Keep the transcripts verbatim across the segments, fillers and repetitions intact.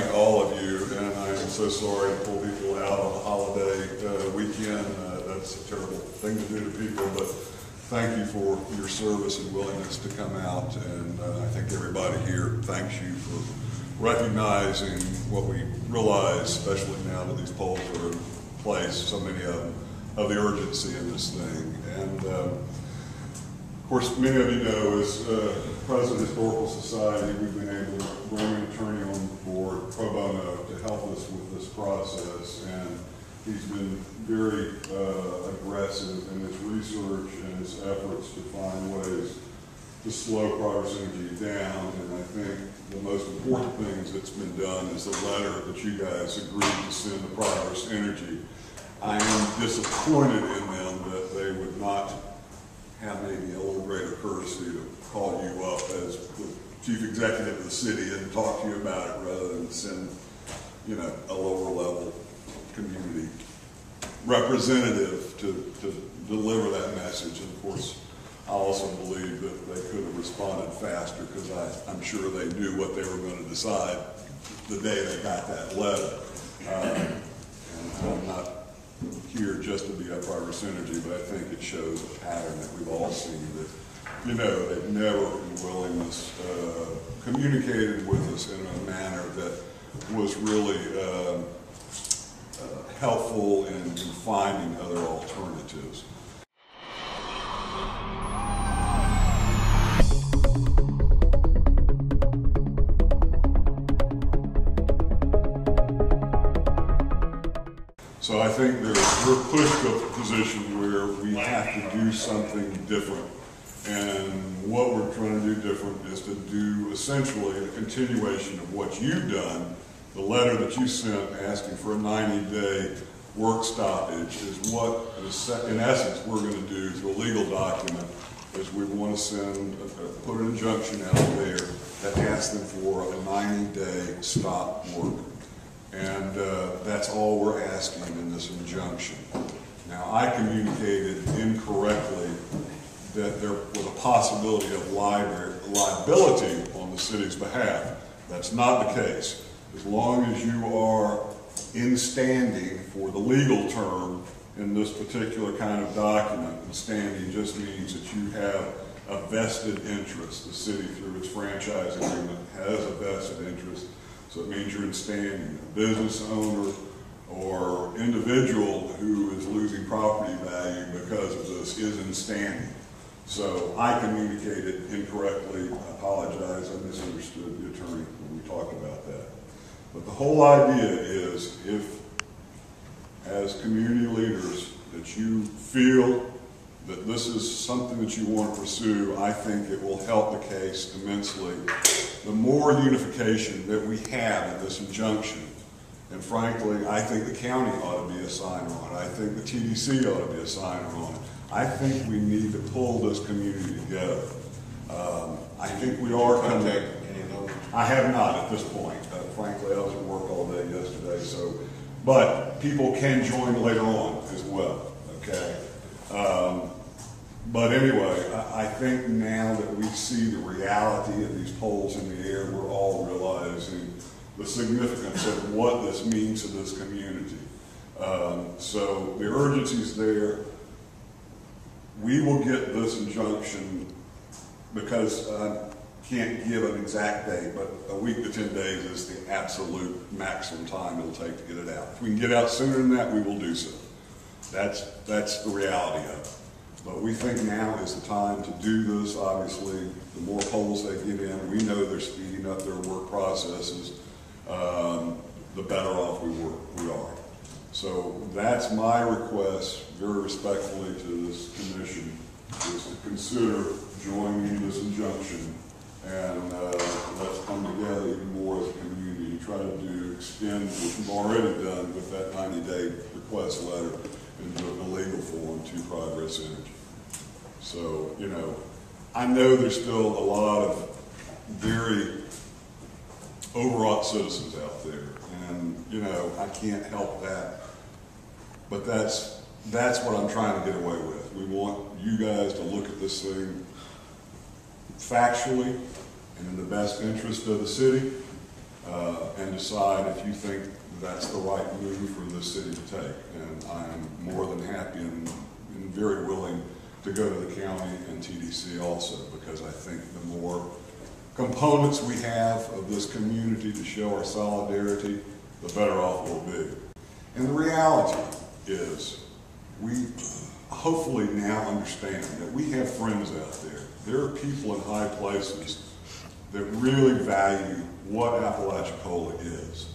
thank all of you, and I am so sorry to pull people out on a holiday uh, weekend. Uh, that's a terrible thing to do to people, but thank you for your service and willingness to come out, and uh, I think everybody here thanks you for recognizing what we realize, especially now that these polls are in place, so many of them, of the urgency in this thing. And uh, of course, many of you know, as uh, president of the Historical Society, we've been able to bring an attorney on board pro bono to help us with this process, and he's been very uh, aggressive in his research and his efforts to find ways to slow Progress Energy down. And I think the most important things that's been done is the letter that you guys agreed to send to Progress Energy. I am disappointed in them that they would not have maybe a little greater courtesy to call you up as the chief executive of the city and talk to you about it, rather than send, you know, a lower level community representative to, to deliver that message. And of course, I also believe that they could have responded faster, because I'm sure they knew what they were going to decide the day they got that letter. Um, and I'm not here just to beat up Progress Energy, but I think it shows a pattern that we've all seen that, you know, they've never in willingness uh, communicated with us in a manner that was really uh, uh, helpful in, in finding other alternatives. So I think we're pushed to a position where we have to do something different. And what we're trying to do different is to do essentially a continuation of what you've done. The letter that you sent asking for a ninety day work stoppage is what, in essence, we're going to do through a legal document, is we want to send, put an injunction out there that asks them for a ninety day stop work. And uh, that's all we're asking in this injunction. Now, I communicated incorrectly that there was a possibility of liability on the city's behalf. That's not the case. As long as you are in standing for the legal term in this particular kind of document, and standing just means that you have a vested interest. The city, through its franchise agreement, has a vested interest. So it means you're in standing. A business owner or individual who is losing property value because of this is in standing. So I communicated incorrectly. I apologize. I misunderstood the attorney when we talked about that. But the whole idea is, if, as community leaders, that you feel that this is something that you want to pursue, I think it will help the case immensely. The more unification that we have in this injunction, and frankly, I think the county ought to be a signer on it. I think the T D C ought to be a signer on it. I think we need to pull this community together. Um, I think we are contacting any of them. I have not at this point. Uh, frankly, I was at work all day yesterday, so. But people can join later on as well, okay? Um, But anyway, I think now that we see the reality of these polls in the air, we're all realizing the significance of what this means to this community. Um, so the urgency's there. We will get this injunction, because I can't give an exact date, but a week to ten days is the absolute maximum time it'll take to get it out. If we can get out sooner than that, we will do so. That's, that's the reality of it. But we think now is the time to do this, obviously. The more polls they get in, we know they're speeding up their work processes, um, the better off we, were, we are. So that's my request, very respectfully, to this commission, is to consider joining this injunction, and uh, let's come together even more as a community, try to do, extend what we've already done with that ninety day request letter into a legal form to Progress Energy. So, you know, I know there's still a lot of very overwrought citizens out there, and, you know, I can't help that. But that's, that's what I'm trying to get away with. We want you guys to look at this thing factually and in the best interest of the city, uh, and decide if you think that's the right move for this city to take. And I'm more than happy and, and very willing to go to the county and T D C also, because I think the more components we have of this community to show our solidarity, the better off we'll be. And the reality is, we hopefully now understand that we have friends out there. There are people in high places that really value what Apalachicola is.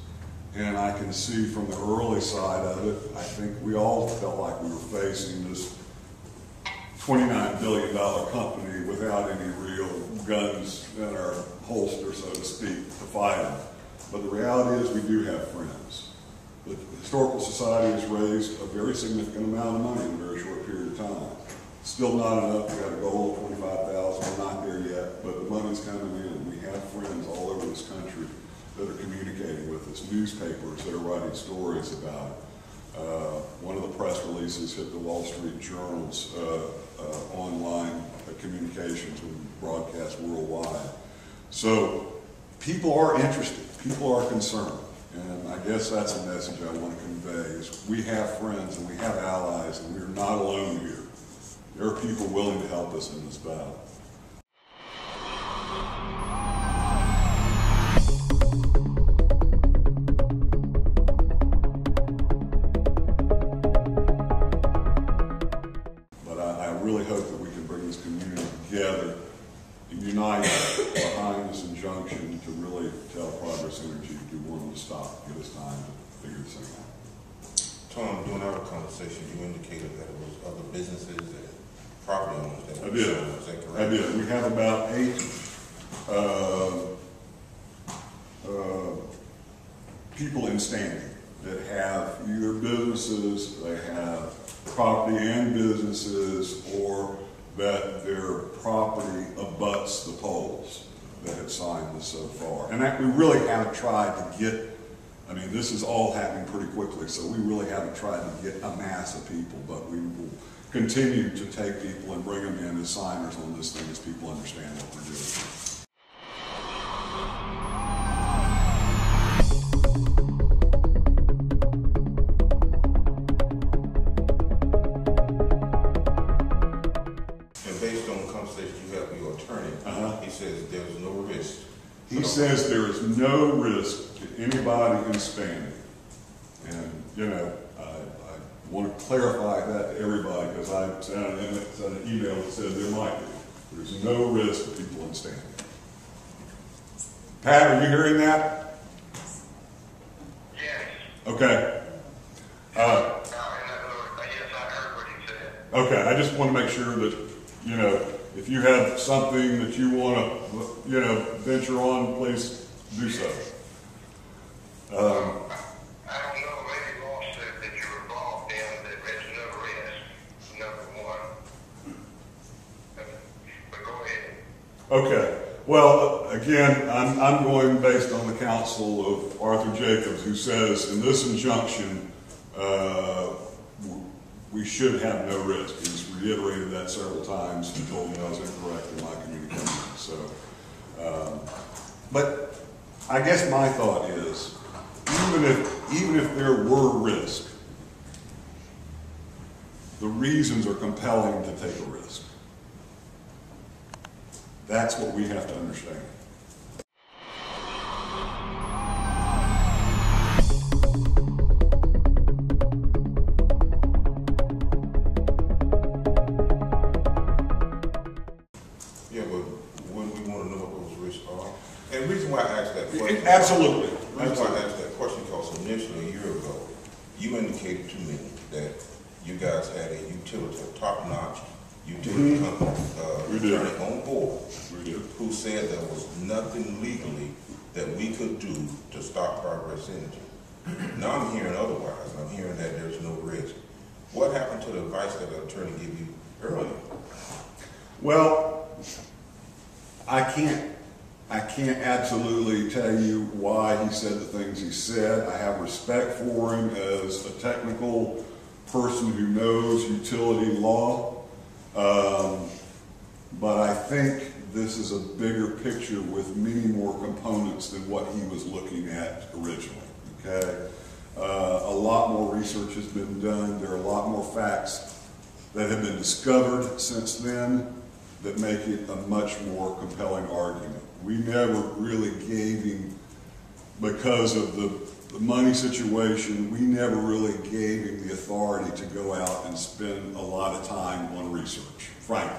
And I can see from the early side of it, I think we all felt like we were facing this twenty-nine billion dollar company without any real guns in our holster, so to speak, to fight them. But the reality is we do have friends. The Historical Society has raised a very significant amount of money in a very short period of time. Still not enough. We've got a goal of twenty-five thousand. We're not there yet, but the money's coming in. We have friends all over this country that are communicating with us, newspapers that are writing stories about it. Uh, one of the press releases hit the Wall Street Journal's uh, uh, online uh, communications and broadcast worldwide. So people are interested. People are concerned. And I guess that's a message I want to convey, is we have friends and we have allies and we're not alone here. There are people willing to help us in this battle. But I, I really hope that we can bring this community together and unite behind this injunction to really tell Progress Energy to do one to stop, give us time to figure this thing out. Tom, during our conversation, you indicated that it was other businesses and property owners that were showing up. Is that correct? I did. We have about eight uh, uh, people in standing that have either businesses, they have property and businesses, or that their property abuts the poles that have signed this so far. And that we really haven't tried to get. I mean, this is all happening pretty quickly, so we really haven't tried to get a mass of people, but we will continue to take people and bring them in as signers on this thing as people understand what we're doing. And based on the conversation you have with your attorney, uh-huh. he says there's no risk. He no. says there is no risk anybody in standing. And, you know, I, I want to clarify that to everybody, because I sent an email that said there might be. There's no risk of people in standing. Pat, are you hearing that? Yes. Okay. Uh, no, I guess I heard what he said. Okay, I just want to make sure that, you know, if you have something that you want to, you know, venture on, please do so. Um, I don't know of any lawsuit that you're involved in that there's no risk, number one. But go ahead. Okay. Well, again, I'm, I'm going based on the counsel of Arthur Jacobs, who says in this injunction, uh, we should have no risk. He's reiterated that several times and told me I was incorrect in my communication. So, um, but I guess my thought is, Even if, even if there were risk, the reasons are compelling to take a risk. That's what we have to understand. Yeah, but wouldn't we want to know what those risks are? And the reason why I asked that question. Absolutely. That's why I asked that question, because initially a year ago, you indicated to me that you guys had a utility, a top-notch utility mm-hmm. company, uh, attorney on board, who said there was nothing legally that we could do to stop Progress Energy. Now I'm hearing otherwise. I'm hearing that there's no risk. What happened to the advice that the attorney gave you earlier? Well, I can't. I can't absolutely tell you why he said the things he said. I have respect for him as a technical person who knows utility law. Um, but I think this is a bigger picture with many more components than what he was looking at originally, okay? Uh, a lot more research has been done. There are a lot more facts that have been discovered since then that make it a much more compelling argument. We never really gave him, because of the, the money situation, we never really gave him the authority to go out and spend a lot of time on research, frankly.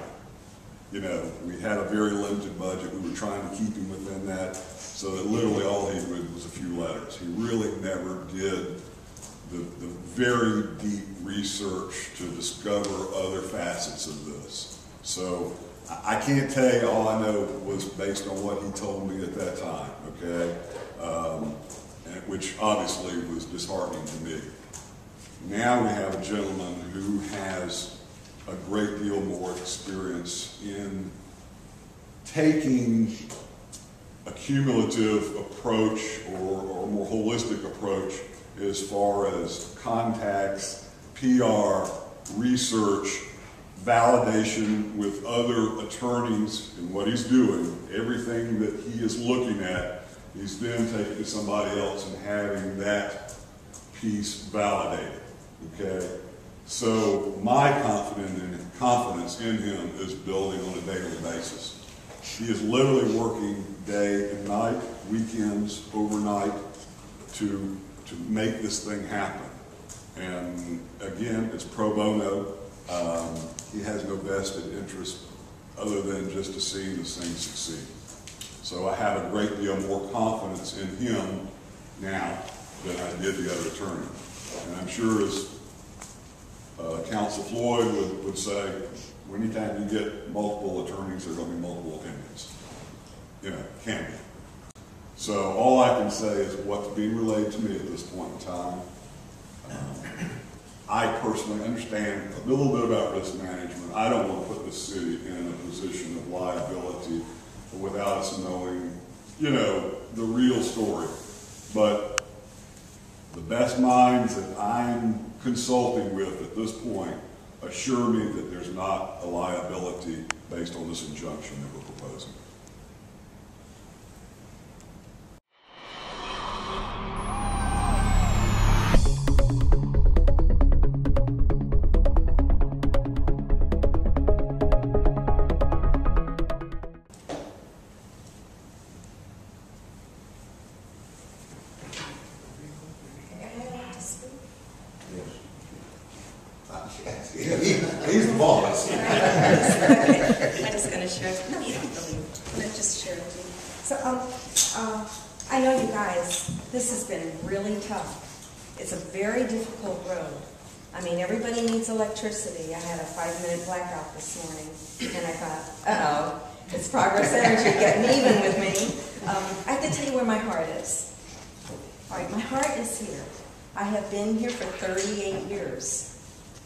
You know, we had a very limited budget. We were trying to keep him within that, so that literally all he did was a few letters. He really never did the, the very deep research to discover other facets of this. So I can't tell you, all I know was based on what he told me at that time, okay? Um, and, which obviously was disheartening to me. Now we have a gentleman who has a great deal more experience in taking a cumulative approach or, or a more holistic approach as far as contacts, P R, research, validation with other attorneys and what he's doing. Everything that he is looking at, he's then taking to somebody else and having that piece validated, okay? So my confidence in him is building on a daily basis. He is literally working day and night, weekends, overnight, to, to make this thing happen. And again, it's pro bono. Um, he has no vested interest other than just to see this thing succeed. So I have a great deal more confidence in him now than I did the other attorney. And I'm sure as Uh, Counsel Floyd would, would say, anytime you get multiple attorneys, there are going to be multiple opinions. You know, can be. So all I can say is what's being relayed to me at this point in time. Um, I personally understand a little bit about risk management. I don't want to put the city in a position of liability without us knowing, you know, the real story. But the best minds that I'm consulting with at this point assure me that there's not a liability based on this injunction that we're proposing. Electricity. I had a five-minute blackout this morning, and I thought, uh-oh, it's Progress Energy getting even with me. Um, I can tell you where my heart is. All right, my heart is here. I have been here for thirty-eight years.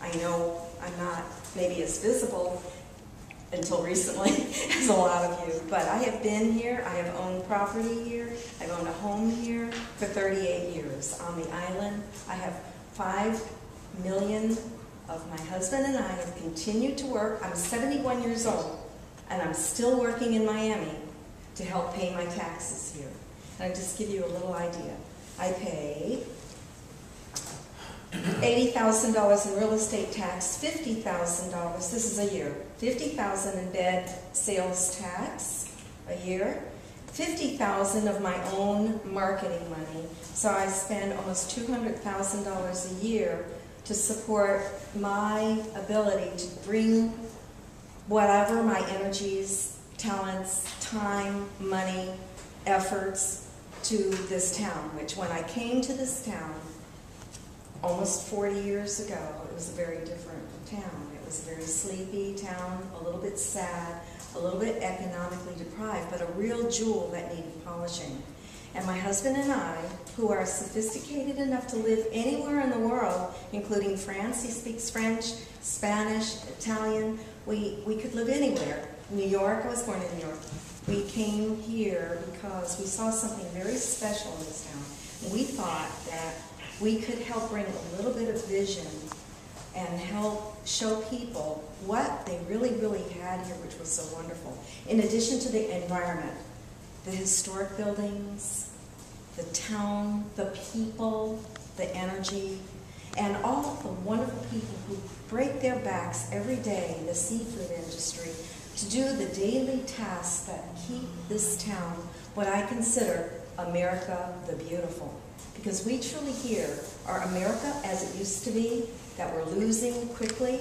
I know I'm not maybe as visible until recently as a lot of you, but I have been here. I have owned property here. I've owned a home here for thirty-eight years on the island. I have five million of my husband and I have continued to work. I'm seventy-one years old, and I'm still working in Miami to help pay my taxes here. And I'll just give you a little idea. I pay eighty thousand dollars in real estate tax, fifty thousand dollars, this is a year, fifty thousand dollars in bed sales tax a year, fifty thousand dollars of my own marketing money. So I spend almost two hundred thousand dollars a year to support my ability to bring whatever my energies, talents, time, money, efforts to this town, which when I came to this town almost forty years ago, it was a very different town. It was a very sleepy town, a little bit sad, a little bit economically deprived, but a real jewel that needed polishing. And my husband and I, who are sophisticated enough to live anywhere in the world, including France, he speaks French, Spanish, Italian, we, we could live anywhere. New York, I was born in New York. We came here because we saw something very special in this town. We thought that we could help bring a little bit of vision and help show people what they really, really had here, which was so wonderful. In addition to the environment, the historic buildings, the town, the people, the energy, and all of the wonderful people who break their backs every day in the seafood industry to do the daily tasks that keep this town what I consider America the Beautiful. Because we truly here are America as it used to be, that we're losing quickly,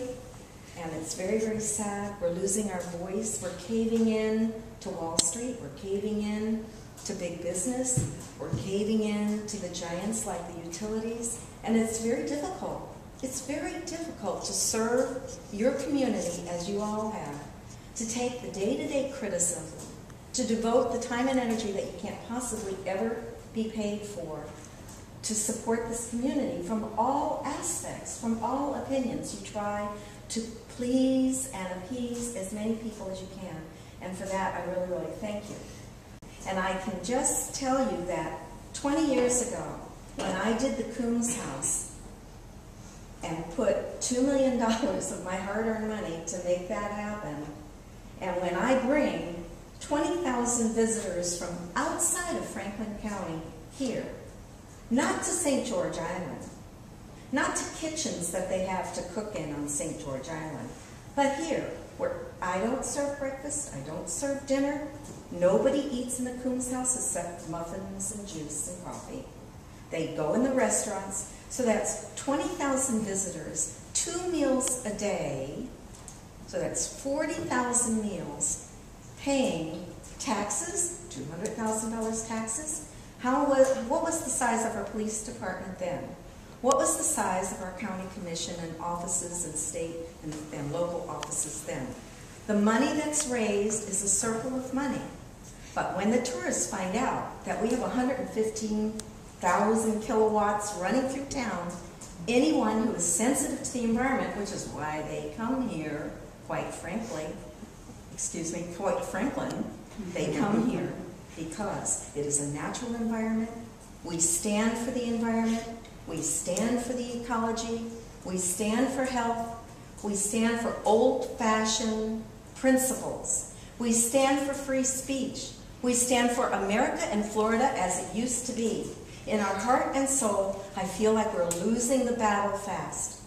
and it's very, very sad. We're losing our voice. We're caving in to Wall Street. We're caving in to big business. We're caving in to the giants like the utilities. And it's very difficult. It's very difficult to serve your community as you all have, to take the day-to-day criticism, to devote the time and energy that you can't possibly ever be paid for, to support this community from all aspects, from all opinions. You try to please and appease as many people as you can. And for that, I really, really thank you. And I can just tell you that twenty years ago, when I did the Coombs House and put two million dollars of my hard-earned money to make that happen, and when I bring twenty thousand visitors from outside of Franklin County here, not to Saint George Island, not to kitchens that they have to cook in on Saint George Island, but here, where I don't serve breakfast, I don't serve dinner, nobody eats in the Coombs House except muffins and juice and coffee. They go in the restaurants, so that's twenty thousand visitors, two meals a day, so that's forty thousand meals, paying taxes, two hundred thousand dollars taxes. How was, what was the size of our police department then? What was the size of our county commission and offices and state and, and local offices then? The money that's raised is a circle of money. But when the tourists find out that we have one hundred fifteen thousand kilowatts running through town, anyone who is sensitive to the environment, which is why they come here, quite frankly, excuse me, quite Franklin, they come here because it is a natural environment. We stand for the environment. We stand for the ecology. We stand for health. We stand for old-fashioned principles. We stand for free speech. We stand for America and Florida as it used to be. In our heart and soul, I feel like we're losing the battle fast.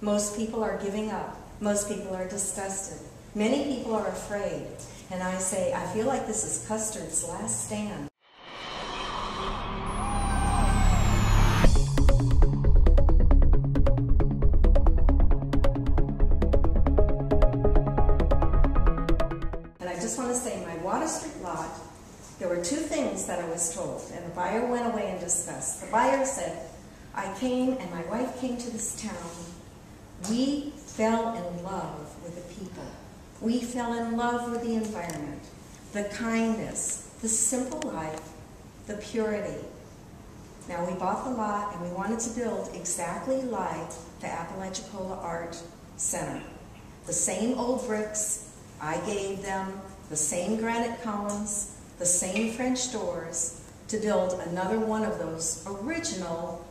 Most people are giving up. Most people are disgusted. Many people are afraid. And I say, I feel like this is Custard's last stand. And I just want to say, my Water Street lot, there were two things that I was told, and the buyer went away and discussed. The buyer said, I came and my wife came to this town. We fell in love with the people. We fell in love with the environment, the kindness, the simple life, the purity. Now, we bought the lot and we wanted to build exactly like the Apalachicola Art Center. The same old bricks I gave them, the same granite columns, the same French doors, to build another one of those original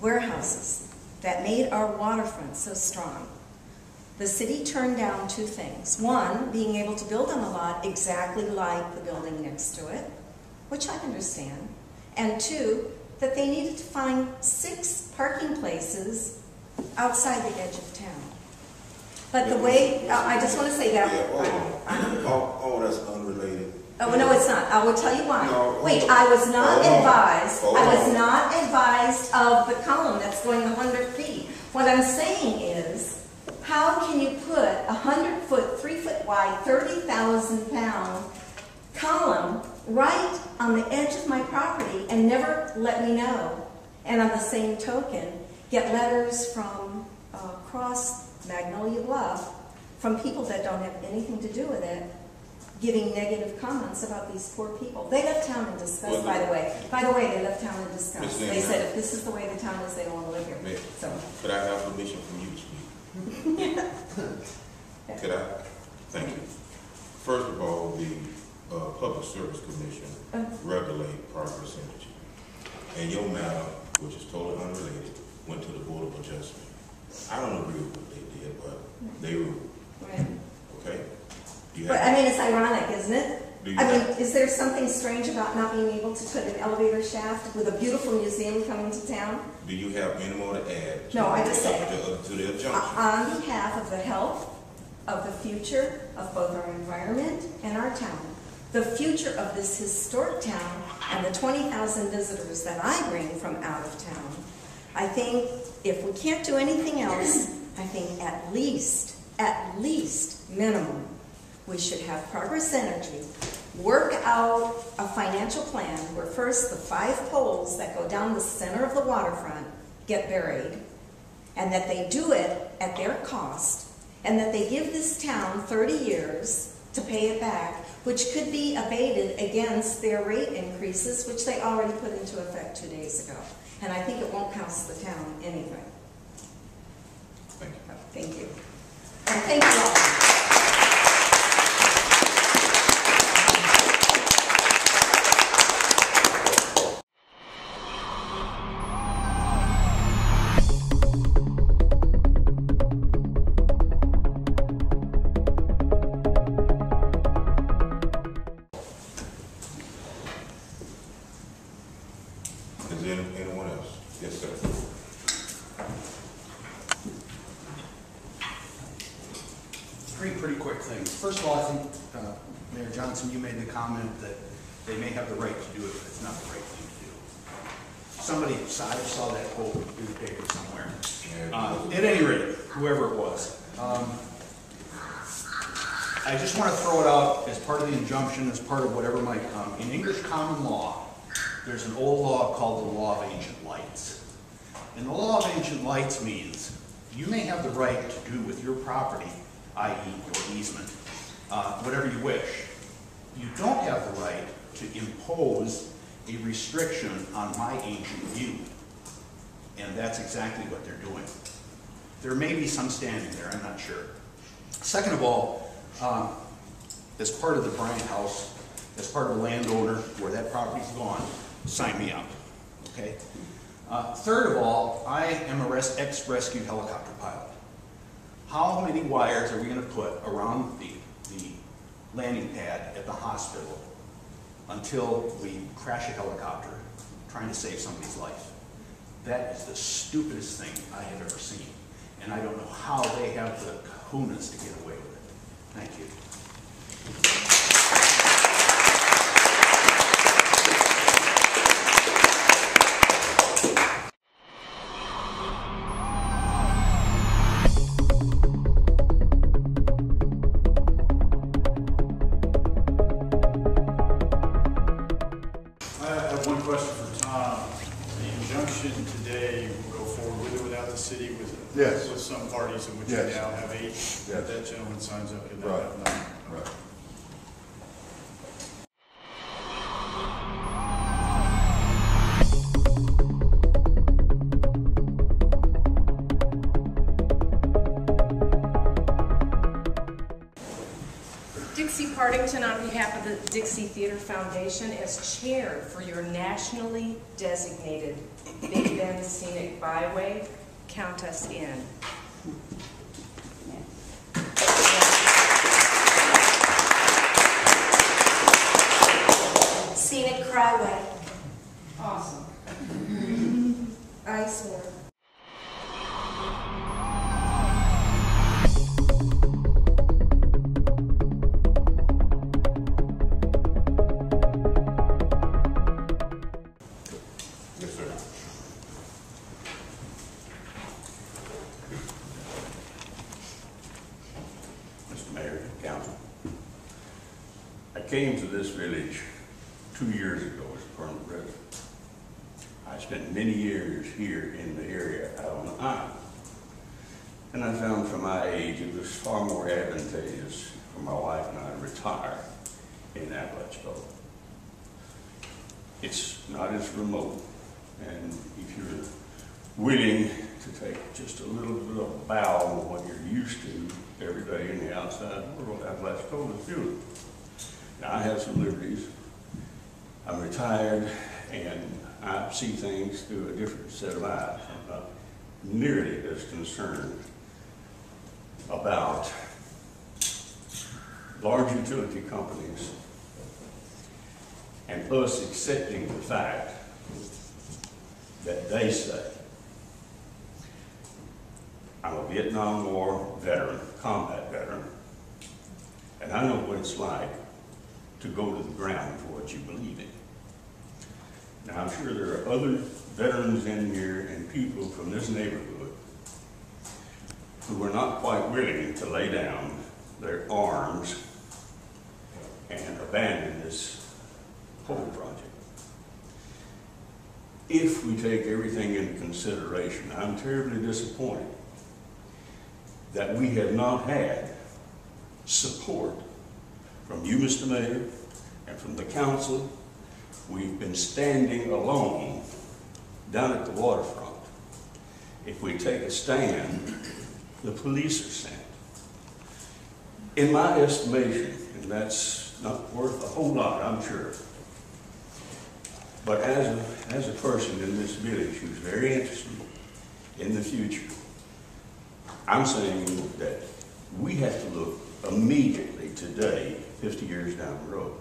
warehouses that made our waterfront so strong. The city turned down two things. One, being able to build on the lot exactly like the building next to it, which I understand. And two, that they needed to find six parking places outside the edge of town. But the way, uh, I just want to say that. Yeah, oh, oh, oh, oh, that's unrelated. Oh, no, it's not. I will tell you why. No, Wait, I was not oh, advised. Oh, I was not advised of the column that's going one hundred feet. What I'm saying is, how can you put a hundred-foot, three-foot wide, thirty thousand pound column right on the edge of my property and never let me know? And on the same token, get letters from uh, across Magnolia Bluff from people that don't have anything to do with it, giving negative comments about these poor people. They left town in disgust, well, by the way. By the way, they left town in disgust. They said, if this is the way the town is, they don't want to live here. Ma'am, so, could I have permission from you? Yeah. Could I? Thank you. First of all, the uh, Public Service Commission uh. regulate Progress Energy. And your matter, which is totally unrelated, went to the Board of Adjustment. I don't agree with what they did, but they ruled. Right. Okay? But I mean, it's ironic, isn't it? I mean, is there something strange about not being able to put an elevator shaft with a beautiful museum coming to town? Do you have any more to add? No, I just said, to their junction? On behalf of the health, of the future, of both our environment and our town, the future of this historic town and the twenty thousand visitors that I bring from out of town, I think if we can't do anything else, I think at least, at least minimum, we should have Progress Energy work out a financial plan where first the five poles that go down the center of the waterfront get buried, and that they do it at their cost, and that they give this town thirty years to pay it back, which could be abated against their rate increases, which they already put into effect two days ago. And I think it won't cost the town anyway. Thank you. Thank you. And thank you all. As part of whatever might come. In English common law, there's an old law called the Law of Ancient Lights. And the Law of Ancient Lights means you may have the right to do with your property, that is your easement, uh, whatever you wish. You don't have the right to impose a restriction on my ancient view. And that's exactly what they're doing. There may be some standing there, I'm not sure. Second of all, um, as part of the Bryant House, as part of the landowner where that property's gone, sign me up, okay? Uh, third of all, I am a res ex-rescue helicopter pilot. How many wires are we gonna put around the, the landing pad at the hospital until we crash a helicopter trying to save somebody's life? That is the stupidest thing I have ever seen. And I don't know how they have the kahunas to get away with it. Thank you. In which yes. you now have eight, yes. that, that gentleman signs up and right. have nine. Right. Dixie Partington, on behalf of the Dixie Theater Foundation, as chair for your nationally designated Big Bend Scenic Byway, count us in. Scenic Cryway. Awesome. I swear. Came to this village two years ago as a permanent resident. I spent many years here in the area out on the island. And I found for my age it was far more advantageous for my wife and I to retire in Apalachicola. It's not as remote, and if you're willing to take just a little bit of a bow on what you're used to every day in the outside world, Apalachicola is beautiful. Now, I have some liberties, I'm retired, and I see things through a different set of eyes. I'm not nearly as concerned about large utility companies and us accepting the fact that they say, I'm a Vietnam War veteran, combat veteran, and I know what it's like to go to the ground for what you believe in. Now, I'm sure there are other veterans in here and people from this neighborhood who are not quite willing to lay down their arms and abandon this whole project. If we take everything into consideration, I'm terribly disappointed that we have not had support from you, Mister Mayor, and from the council. We've been standing alone down at the waterfront. If we take a stand, the police are sent. In my estimation, and that's not worth a whole lot, I'm sure, but as a, as a person in this village who's very interested in the future, I'm saying that we have to look immediately today, fifty years down the road.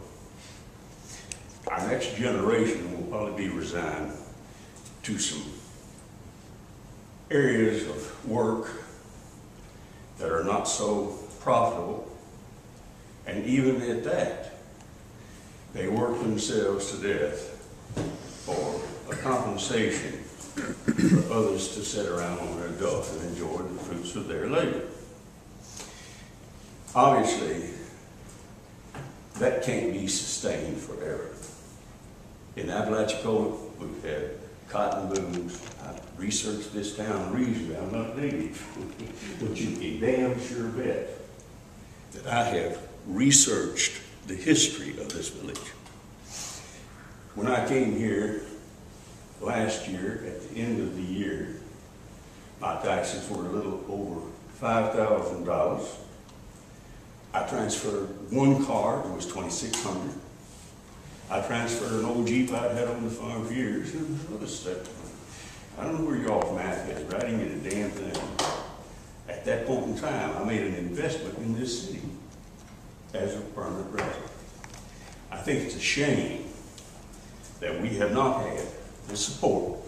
Our next generation will probably be resigned to some areas of work that are not so profitable, and even at that, they work themselves to death for a compensation for others to sit around on their duff and enjoy the fruits of their labor. Obviously, that can't be sustained forever. In Apalachicola, we've had cotton booms. I've researched this town reasonably. I'm not native, but you can damn sure bet that I have researched the history of this village. When I came here last year, at the end of the year, my taxes were a little over five thousand dollars. I transferred one car, it was twenty-six hundred dollars. I transferred an old Jeep I'd had on the farm for years, it was another seven hundred dollars. I don't know where y'all's math is, but I didn't get a damn thing. At that point in time, I made an investment in this city as a permanent resident. I think it's a shame that we have not had the support.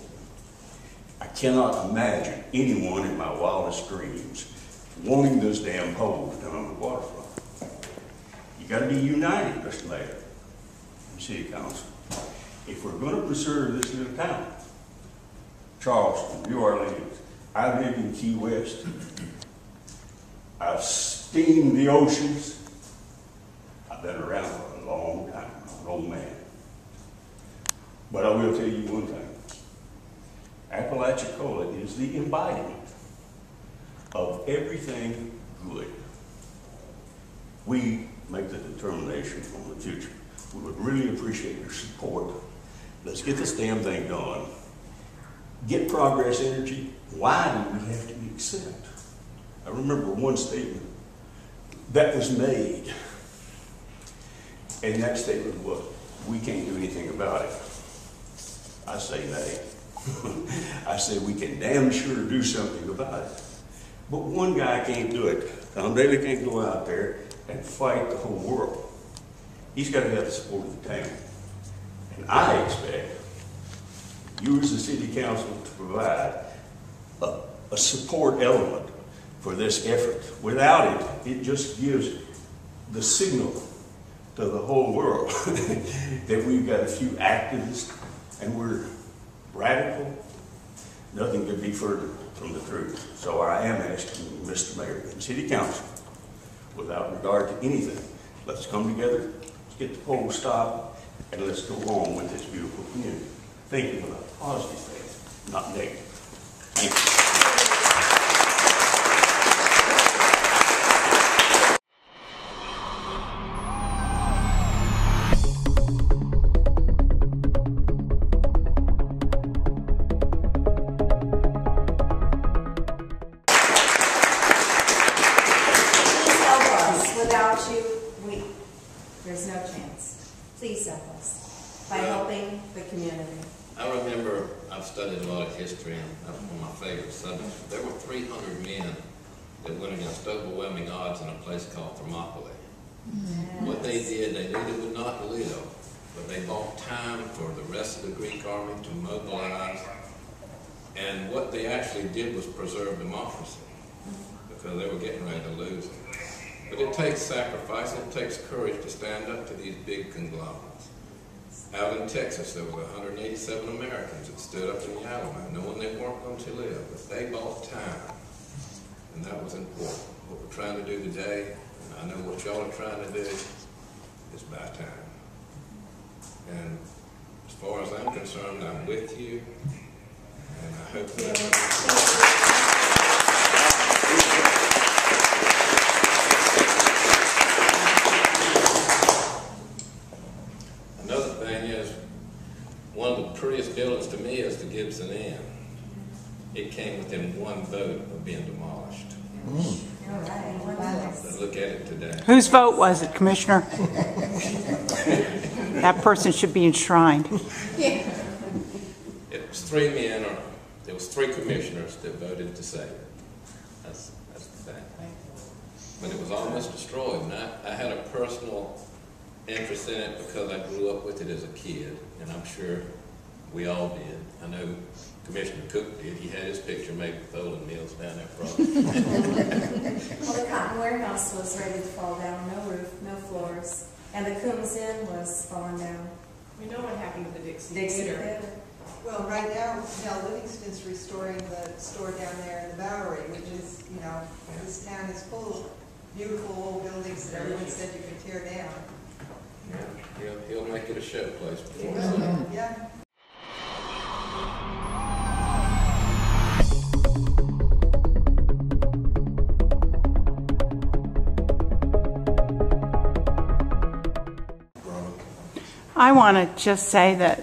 I cannot imagine anyone in my wildest dreams wanting those damn poles down on the waterfront. You got to be united, Mister Mayor and City Council. If we're going to preserve this little town, Charleston, New Orleans, I've lived in Key West, I've steamed the oceans, I've been around for a long time, I'm an old man. But I will tell you one thing, Apalachicola is the embodiment of everything good. We make the determination on the future. We would really appreciate your support. Let's get this damn thing done. Get Progress Energy. Why do we have to accept? I remember one statement that was made, and that statement was, we can't do anything about it. I say nay. I say we can damn sure do something about it. But one guy can't do it. Tom Daly can't go out there and fight the whole world. He's got to have the support of the town. And I expect you as the city council to provide a, a support element for this effort. Without it, it just gives the signal to the whole world that we've got a few activists and we're radical. Nothing could be further from the truth. So I am asking Mister Mayor and City Council, without regard to anything, let's come together, let's get the poll stopped, and let's go on with this beautiful community. Thank you for the positive faith, not negative. Thank you. I I've studied a lot of history, and that's one of my favorite subjects. There were three hundred men that went against overwhelming odds in a place called Thermopylae. Yes. What they did, they knew they would not live, but they bought time for the rest of the Greek army to mobilize. And what they actually did was preserve democracy, because they were getting ready to lose it. But it takes sacrifice, it takes courage to stand up to these big conglomerates. Out in Texas, there was one hundred eighty-seven Americans that stood up in the Alamo, knowing they weren't going to live, but they bought time. And that was important. What we're trying to do today, and I know what y'all are trying to do, is buy time. And as far as I'm concerned, I'm with you, and I hope that... One of the prettiest buildings to me is the Gibson Inn. It came within one vote of being demolished. Mm. Right. Look at it today. Whose vote was it, Commissioner? That person should be enshrined. Yeah. It was three men, or there was three commissioners that voted to save it. That's, that's the thing. But it was almost destroyed, and I, I had a personal interest in it because I grew up with it as a kid, and I'm sure we all did. I know Commissioner Cook did. He had his picture made with Olin Mills down there probably. Well, the cotton warehouse was ready to fall down, no roof, no floors, and the Coombs Inn was falling down. We know what happened to the Dixie, Dixie Theater. Theater. Well, right now, now Livingston's restoring the store down there in the Bowery, which is, you know, this town is full of beautiful old buildings that everyone said you could tear down. Yeah, he'll, he'll make it a show place before it's done. Yeah. I want to just say that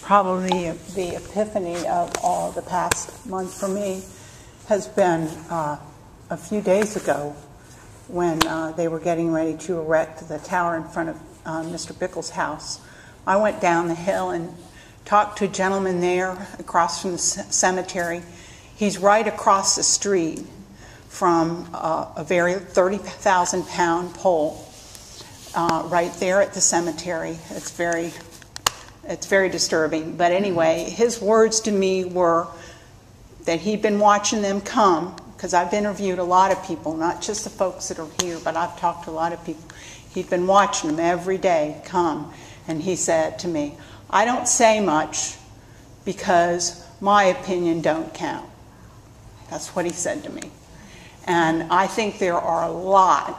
probably the epiphany of all the past month for me has been uh, a few days ago when uh, they were getting ready to erect the tower in front of Uh, Mister Bickle's house. I went down the hill and talked to a gentleman there across from the cemetery. He's right across the street from uh, a very thirty thousand pound pole uh, right there at the cemetery. It's very, it's very disturbing. But anyway, his words to me were that he'd been watching them come, because I've interviewed a lot of people, not just the folks that are here, but I've talked to a lot of people. He'd been watching them every day come, and he said to me, "I don't say much because my opinion don't count." That's what he said to me. And I think there are a lot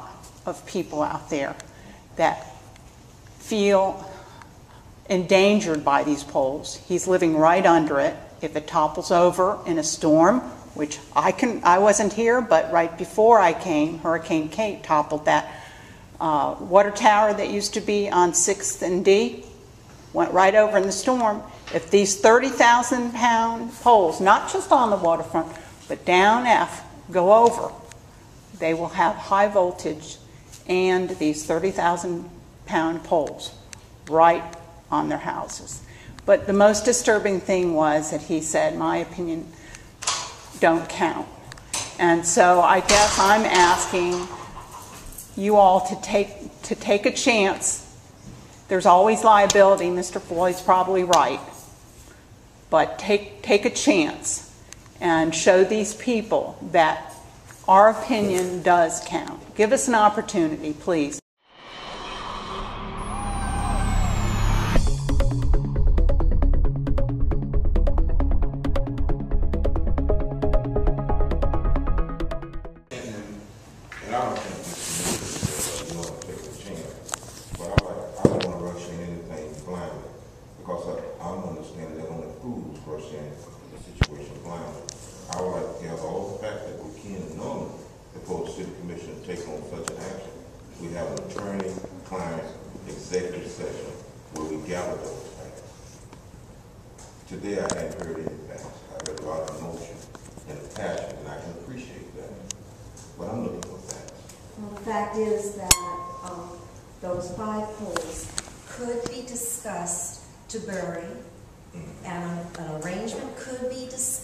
of people out there that feel endangered by these poles. He's living right under it. If it topples over in a storm, which I can, I wasn't here, but right before I came, Hurricane Kate toppled that Uh, water tower that used to be on sixth and D, went right over in the storm. If these thirty thousand pound poles, not just on the waterfront, but down F, go over, they will have high voltage and these thirty thousand pound poles right on their houses. But the most disturbing thing was that he said, "My opinion don't count." And so I guess I'm asking you all to take to take a chance. There's always liability. Mister Floyd's probably right, but take take a chance and show these people that our opinion does count. Give us an opportunity, please.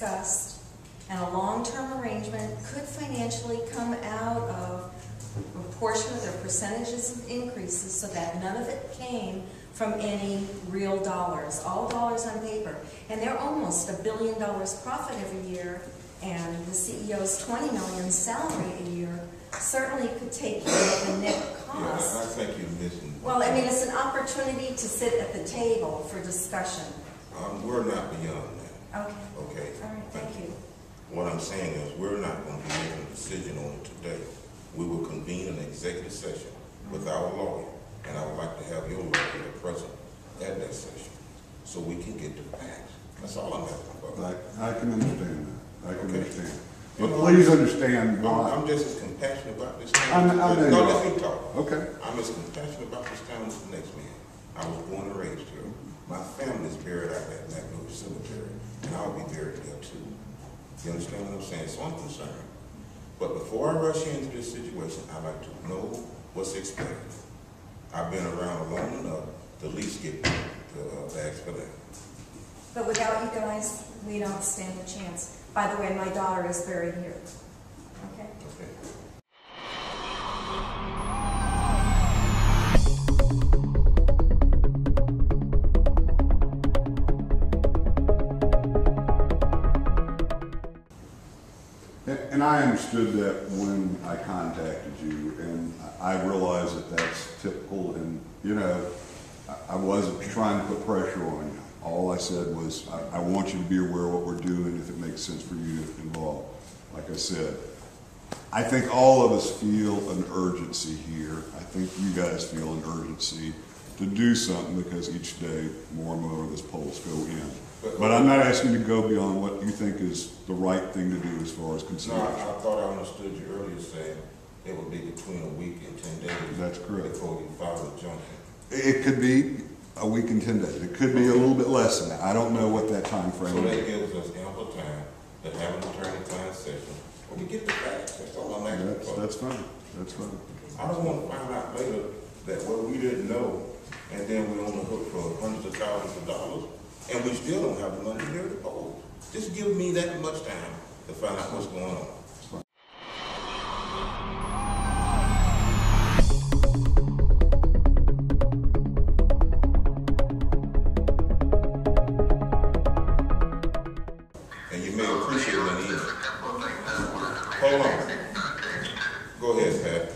discussed, and a long-term arrangement could financially come out of a portion of their percentages of increases so that none of it came from any real dollars, all dollars on paper. And they're almost a billion dollars profit every year, and the C E O's twenty million salary a year certainly could take care of the net cost. Yeah, I think you mentioned. Well, I mean, it's an opportunity to sit at the table for discussion. Um, we're not beyond that. Okay. Okay. All right. Thank, Thank you. you. What I'm saying is, we're not going to be making a decision on it today. We will convene an executive session with our lawyer, and I would like to have your lawyer present at that session so we can get the facts. That's all I'm asking about. I, I can understand that. I can okay. understand. But you know, please understand why. I'm, I'm just as compassionate about this town. I'm, I'm no, let me talk. Okay. I'm as compassionate about this town as the next man. I was born and raised here. My family is buried out at Magnolia Cemetery, and I'll be buried there too. You understand what I'm saying? So I'm concerned. But before I rush into this situation, I'd like to know what's expected. I've been around long enough to at least get the uh, ask for that. But without you guys, we don't stand a chance. By the way, my daughter is buried here. Okay? Okay. And I understood that when I contacted you, and I realize that that's typical, and, you know, I wasn't trying to put pressure on you. All I said was, I, I want you to be aware of what we're doing if it makes sense for you to involve. Like I said, I think all of us feel an urgency here. I think you guys feel an urgency to do something because each day more and more of those polls go in. But, but I'm not asking you to go beyond what you think is the right thing to do as far as consideration. No, I, I thought I understood you earlier saying it would be between a week and ten days. That's correct. Before you file a injunction. It could be a week and ten days. It could be a little bit less than that. I don't know what that time frame so is. So that gives us ample time to have an attorney-client session. When we get the facts, that's all I'm asking that's, for. That's fine. That's fine. I don't want to find out later that what we didn't know, and then we're on the hook for hundreds of thousands of dollars. And we still don't have the money here to hold. Just give me that much time to find out what's going on. And you may appreciate my need. Hold on. Go ahead, Pat.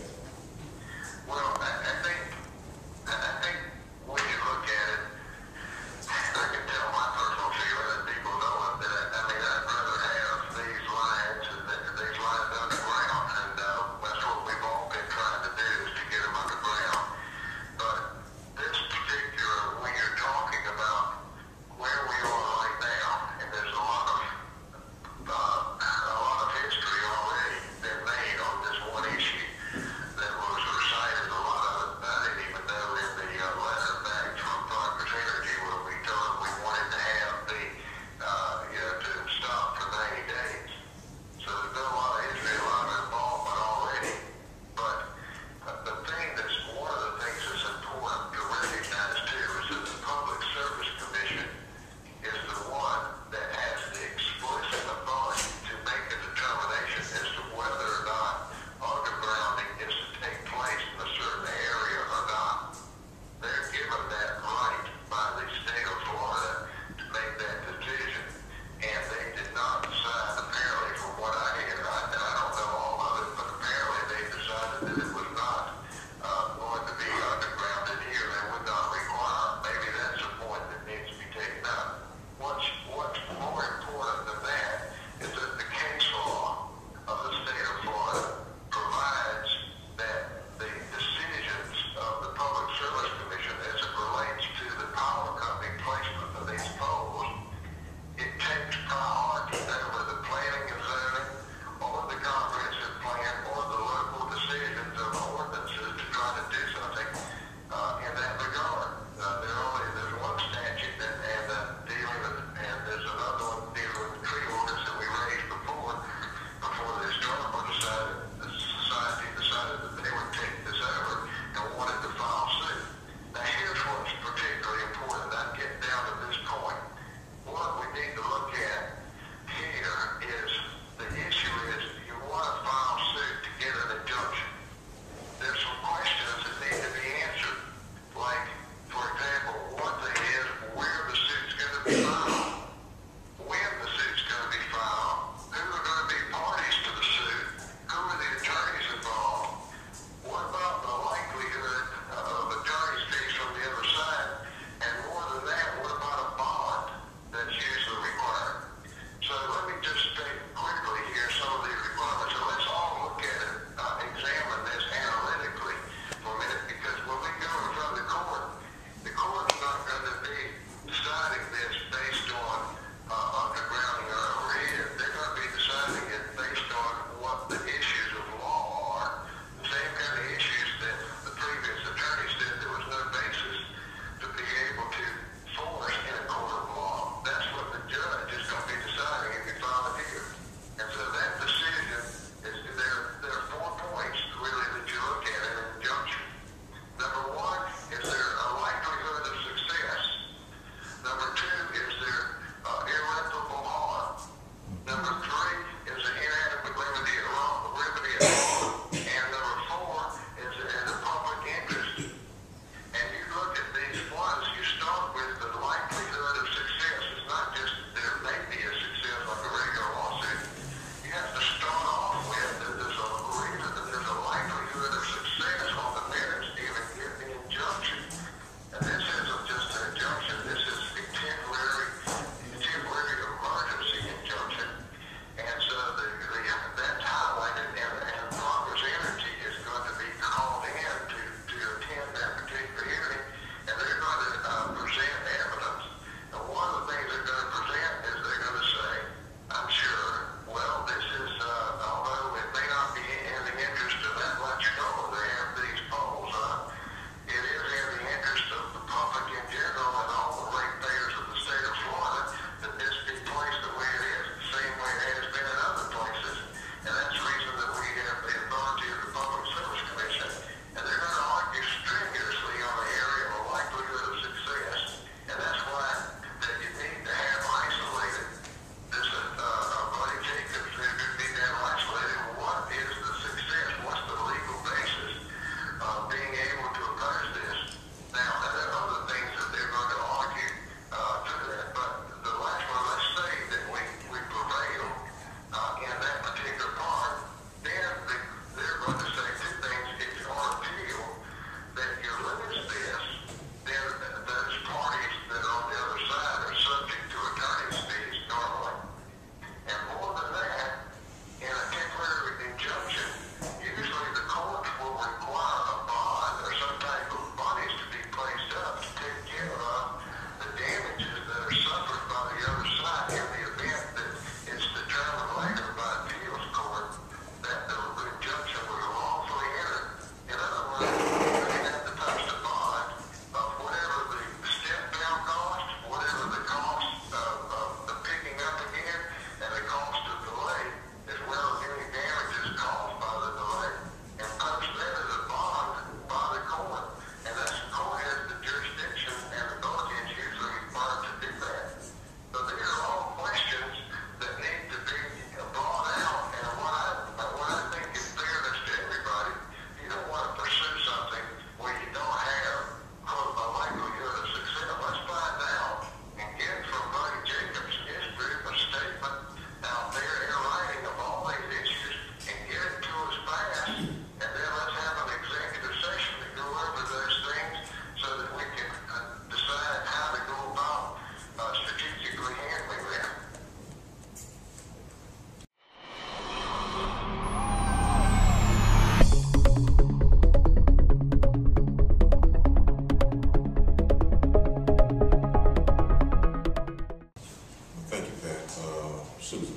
Susan.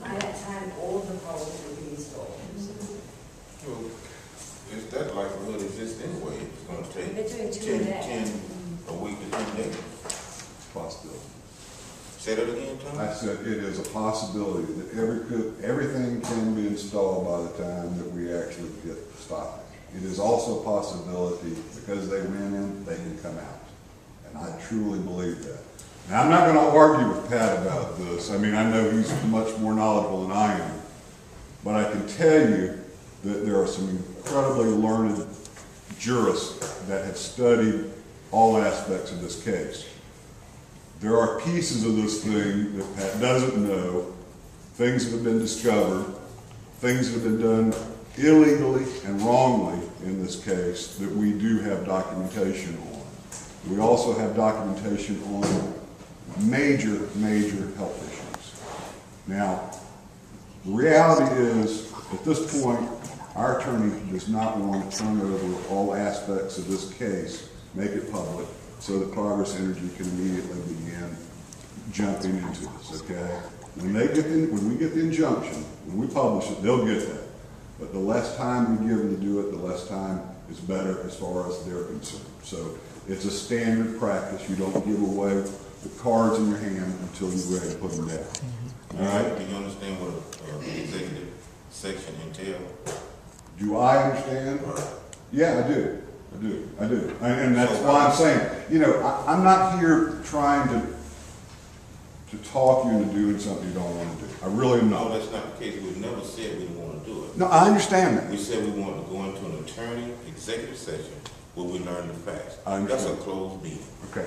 By that time, all the poles were being stolen. Mm-hmm. Well, it's that likelihood exists anyway. It's going to take ten, ten mm-hmm. a week to ten days. Possibility. Say that again, Tom? I said it is a possibility that every everything can be installed by the time that we actually get stopped. It is also a possibility because they went in, they can come out. And I truly believe that. Now, I'm not going to argue with Pat about this. I mean, I know he's much more knowledgeable than I am. But I can tell you that there are some incredibly learned jurists that have studied all aspects of this case. There are pieces of this thing that Pat doesn't know, things that have been discovered, things that have been done illegally and wrongly in this case that we do have documentation on. We also have documentation on major, major health issues. Now, the reality is, at this point, our attorney does not want to turn over all aspects of this case, make it public, so that Progress Energy can immediately begin jumping into this, okay? When they get the, when we get the injunction, when we publish it, they'll get that. But the less time we give them to do it, the less time is better as far as they're concerned. So it's a standard practice. You don't give away the cards in your hand until you're ready to put them down. All right? Do you understand what an executive section entails? Do I understand? Yeah, I do. I do. I do. And, and that's so, why I'm saying, you know, I, I'm not here trying to to talk you into doing something you don't want to do. I really am not. No, that's not the case. We've never said we don't want to do it. No, I understand that. We said we wanted to go into an attorney executive session where we learn the facts. I understand. That's a closed meeting. Okay.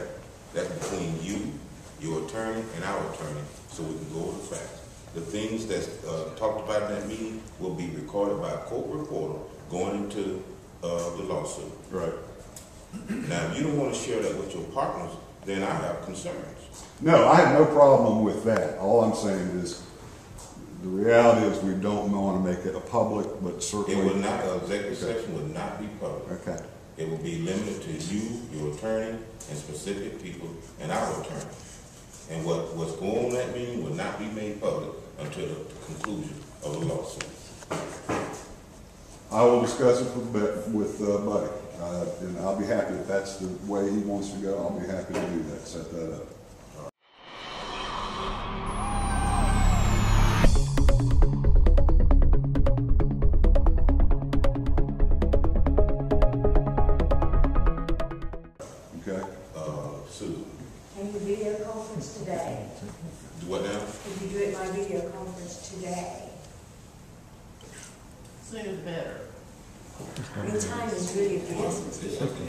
That's between you, your attorney, and our attorney, so we can go over the facts. The things that's uh, talked about in that meeting will be recorded by a court reporter going into Uh, the lawsuit. Right. Now, if you don't want to share that with your partners, then I have concerns. No, I have no problem with that. All I'm saying is the reality is we don't want to make it a public, but certainly... It will not, the executive okay. session will not be public. Okay. It will be limited to you, your attorney, and specific people, and our attorney. And what, what's going on in that meeting will not be made public until the conclusion of the lawsuit. I will discuss it with, with uh, Buddy, uh, and I'll be happy if that's the way he wants to go. I'll be happy to do that, set that up. Okay. Uh, Susan. Can you video conference today? Do what now? If you do it by video conference today. Sooner the better. Your time is really the essence of it.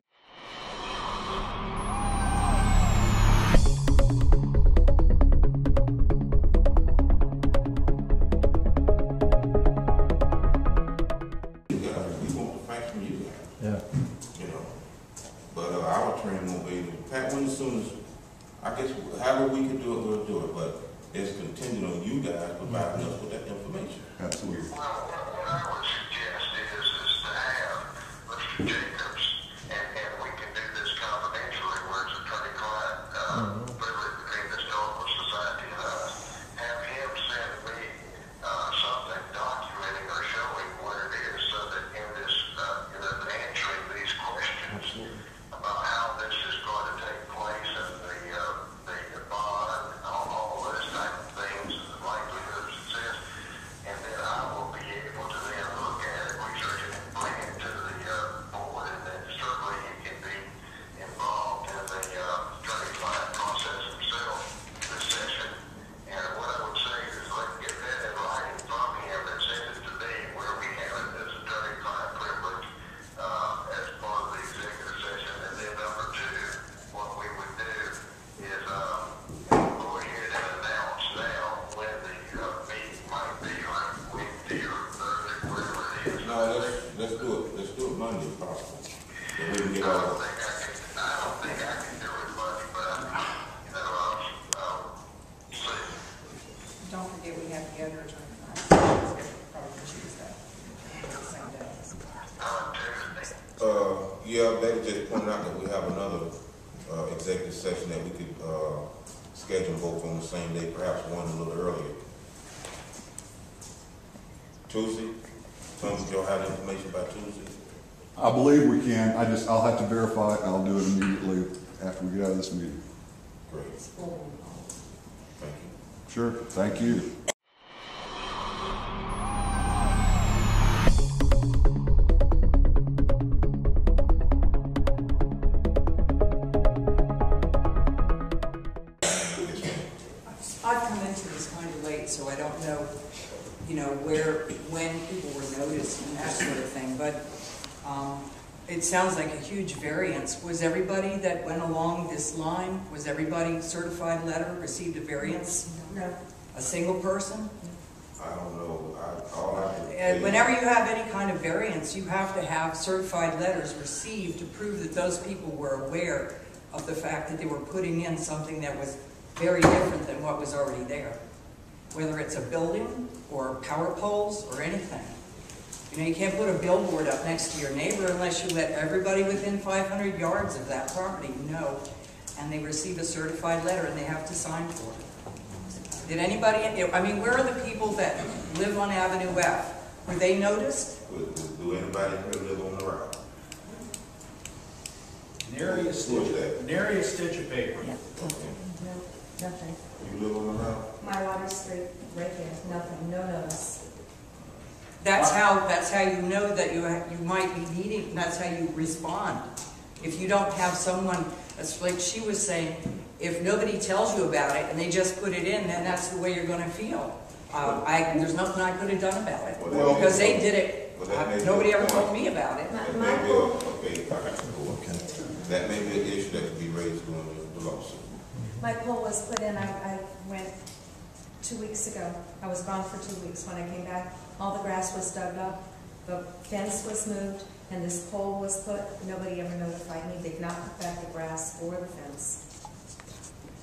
You guys, we want the facts from you guys. Yeah. You know, but uh, our train won't be able to pack one as soon as, I guess, however we can do it, we'll do it, but it's contingent on you guys providing mm-hmm. us with that information. Absolutely. I would suggest is, is to have Mister Jacobs, and, and we can do this confidentially where it's attorney-client uh, privilege between the Historical Society and us. Have him send me uh, something documenting or showing what it is so that in this, uh, in answering these questions about how this is going to take place and the, uh, the, the bond and all, all of this type of things and the likelihood of success, and then I will be able to then look at it, research it, and bring it to the uh, board, and then certainly you can be involved in the uh, attorney-client process himself, this session. And what I would say is let's get that in writing from him and send it to me where we have it as attorney-client privilege uh, as part of the executive session. And then number two, what we would do is um, go ahead and announce now when the uh, meeting might be on Wednesday or Thursday, wherever it is. No, let's, let's do it. Let's do it Monday if possible. So we can get I don't think I can, I don't think I can do it Monday, but I, you know, I'll, I'll see. Don't forget we have the other attorney. Probably Tuesday. Same day. On Tuesday. Uh, yeah, Becky just pointed out that we have another uh, executive session that we could uh, schedule both on the same day, perhaps one a little earlier. Tuesday? Tom, do y'all have information by Tuesday? I believe we can. I just, I'll have to verify it, and I'll do it immediately after we get out of this meeting. Great. Thank you. Sure. Thank you. I've come into this kind of late, so I don't know, you know, where, when people were noticed and that sort of thing, but um, it sounds like a huge variance. Was everybody that went along this line, was everybody certified letter, received a variance? No. A single person? I don't know. I, all I and whenever you have any kind of variance, you have to have certified letters received to prove that those people were aware of the fact that they were putting in something that was very different than what was already there, whether it's a building or power poles or anything. You know, you can't put a billboard up next to your neighbor unless you let everybody within five hundred yards of that property know, and they receive a certified letter and they have to sign for it. Did anybody, I mean, where are the people that live on Avenue F? Were they noticed? Do anybody here live on the route? Nary a stitch of paper. Yeah. Okay. No, nothing. You live on the route? My water street, right here, nothing, no notice. That's how, that's how you know that you, you might be needing, that's how you respond. If you don't have someone, that's like she was saying, if nobody tells you about it and they just put it in, then that's the way you're going to feel. Uh, I, there's nothing I could have done about it. Well, because they did it, well, I, nobody ever told me about it. That may be a, okay, okay. That may be an issue that could be raised during the lawsuit. My poll was put in, I, I went two weeks ago. I was gone for two weeks. When I came back, all the grass was dug up, the fence was moved, and this pole was put. Nobody ever notified me. They did not put back the grass or the fence.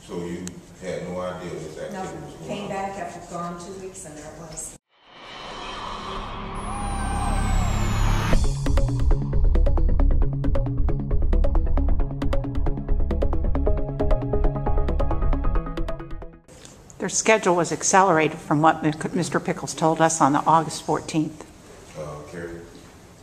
So you had no idea what that activity was going on? No, came back after gone two weeks, and there it was. Their schedule was accelerated from what Mister Pickles told us on the August fourteenth. Uh, Carrie?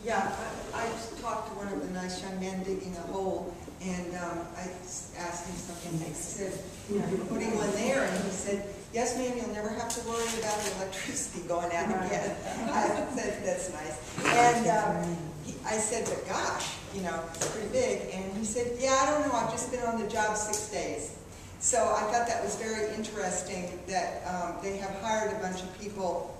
Yeah, I, I talked to one of the nice young men digging a hole, and um, I asked him something. I said, "You're putting one there," and he said, "Yes, ma'am, you'll never have to worry about the electricity going out again." I said, "That's nice." And um, he, I said, "But gosh, you know, it's pretty big." And he said, "Yeah, I don't know. I've just been on the job six days." So I thought that was very interesting that um, they have hired a bunch of people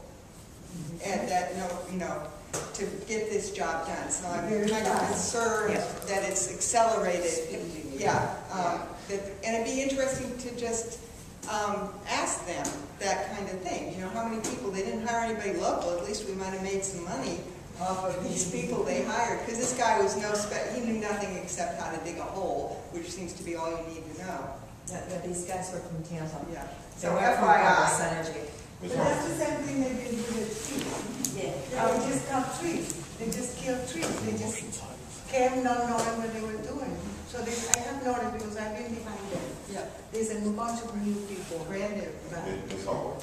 at that, you know, to get this job done. So I'm kind of concerned yes. that it's accelerated. Yeah, um, that, and it'd be interesting to just um, ask them that kind of thing. You know, how many people, they didn't hire anybody local, at least we might have made some money off of these people they hired, because this guy was no spe- he knew nothing except how to dig a hole, which seems to be all you need to know. That, that these guys were from Tampa. Yeah. So F Y I. Energy. But that's the same thing they did with the trees. Yeah. They oh. would just cut trees. They just killed trees. They just came not knowing what they were doing. So they, I have noticed because I've been behind them. Yeah. There's a bunch of new people, brand new. It's all.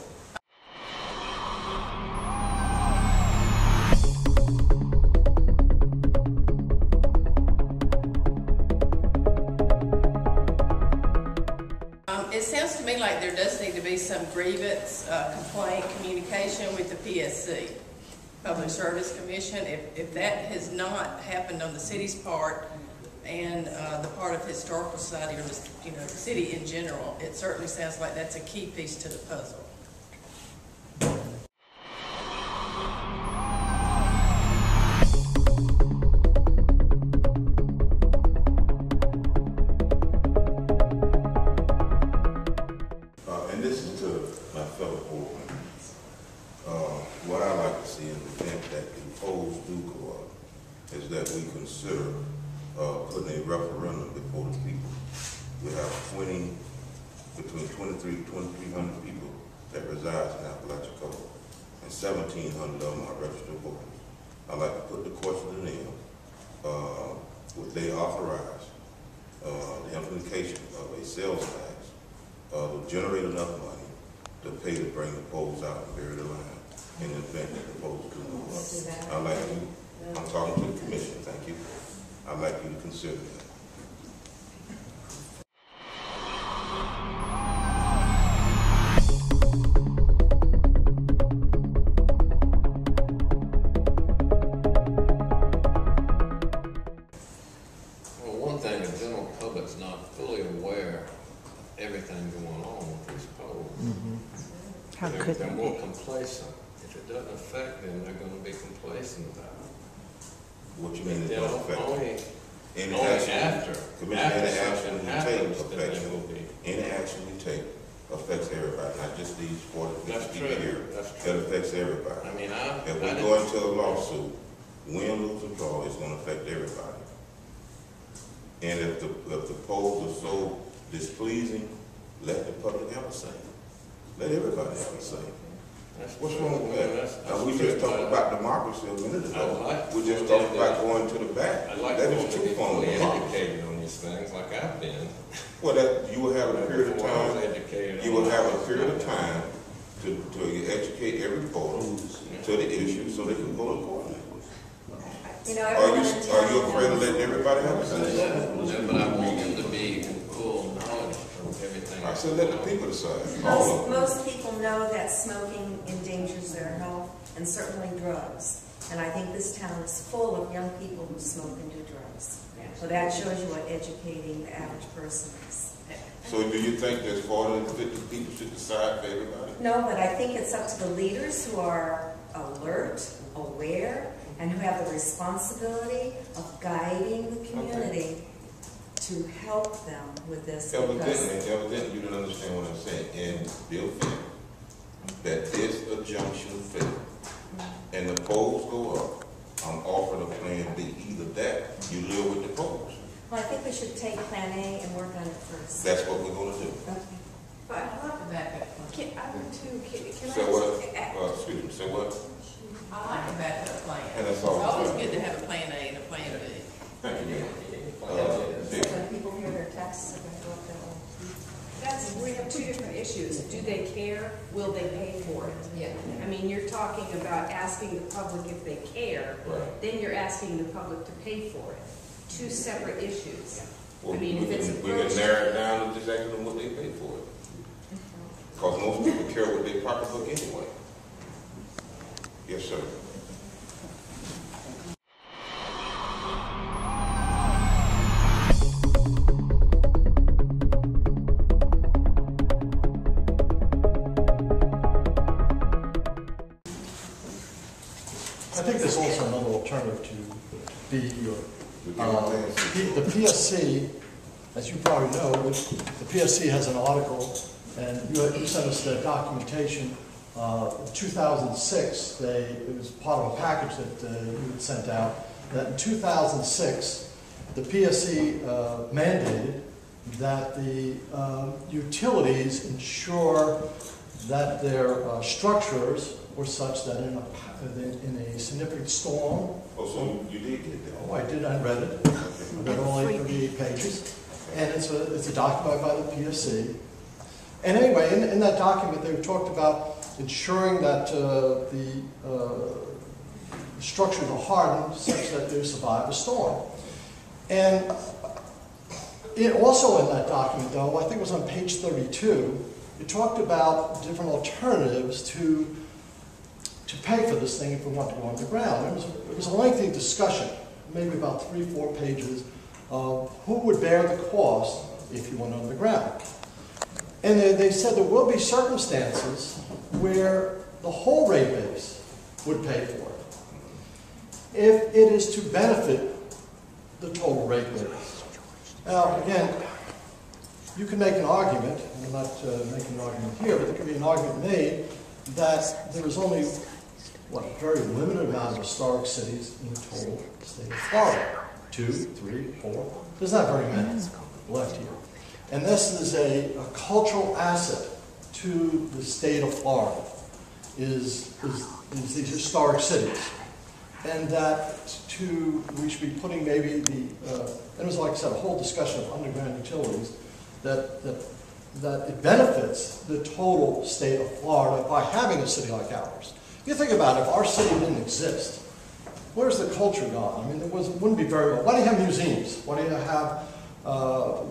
It sounds to me like there does need to be some grievance, uh, complaint, communication with the P S C, Public Service Commission. If, if that has not happened on the city's part and uh, the part of the Historical Society or the, you know, the city in general, it certainly sounds like that's a key piece to the puzzle. twenty-three hundred people that resides in Apalachicola, and seventeen hundred of them are registered voters. I'd like to put the question to them, uh, would they authorize uh, the implementation of a sales tax uh, will generate enough money to pay to bring the poles out and bury the line in the event that the poles do move up. I'd like you, I'm talking to the commission, thank you. I'd like you to consider that. So that shows you what educating the average person is. So do you think there's four hundred fifty people should decide for everybody? No, but I think it's up to the leaders who are alert, aware, and who have the responsibility of guiding the community okay. to help them with this. Evidently, evidently you don't understand what I'm saying. And Bill Finn, that this adjunction failed, and the polls go up. I'm offering a plan B. Either that, you live with the poles. Well, I think we should take plan A and work on it first. That's what we're going to do. Okay. But I love that. Can, I would too. Can, can so I what? Ask, uh, excuse me. So what? I like a backup plan. And that's all. It's always good to have a plan A and a plan B. Thank you. Yeah. Uh, yeah. When people hear their taxes are going to go up that way. That's we have two different issues. Do they care? Will they pay for it? Yeah. I mean, you're talking about asking the public if they care. Right. Then you're asking the public to pay for it. Two separate issues. Well, I mean, we, if it's we, we can narrow it down and just ask them what they pay for it. Because most people care what their pocketbook anyway. Yes, sir. P S C, as you probably know, the P S C has an article, and you sent us the documentation. Uh, in two thousand six, they, it was part of a package that uh, you had sent out, that in two thousand six, the P S C uh, mandated that the um, utilities ensure that their uh, structures were such that in a, in a significant storm. Oh, so you did get that? Oh, I did. I read it. But only thirty-eight pages, and it's a it's a document by the P S C. And anyway, in, in that document, they talked about ensuring that uh, the uh, structures are hardened such that they survive a storm. And it also in that document, though, I think it was on page thirty-two, it talked about different alternatives to to pay for this thing if we want to go underground. It was it was a lengthy discussion. Maybe about three, four pages of who would bear the cost if you went underground. And they, they said there will be circumstances where the whole rate base would pay for it, if it is to benefit the total rate base. Now, again, you can make an argument, and I'm not uh, making an argument here, but there could be an argument made that there is only what a very limited amount of historic cities in the total state of Florida. Two, three, four. There's not very many left here. And this is a, a cultural asset to the state of Florida, is, is, is these historic cities. And that to, we should be putting maybe the, uh, it was like I said, a whole discussion of underground utilities, that, that that it benefits the total state of Florida by having a city like ours. You think about it, if our city didn't exist, where's the culture gone? I mean, it was, wouldn't be very well. Why do you have museums? Why do you have uh,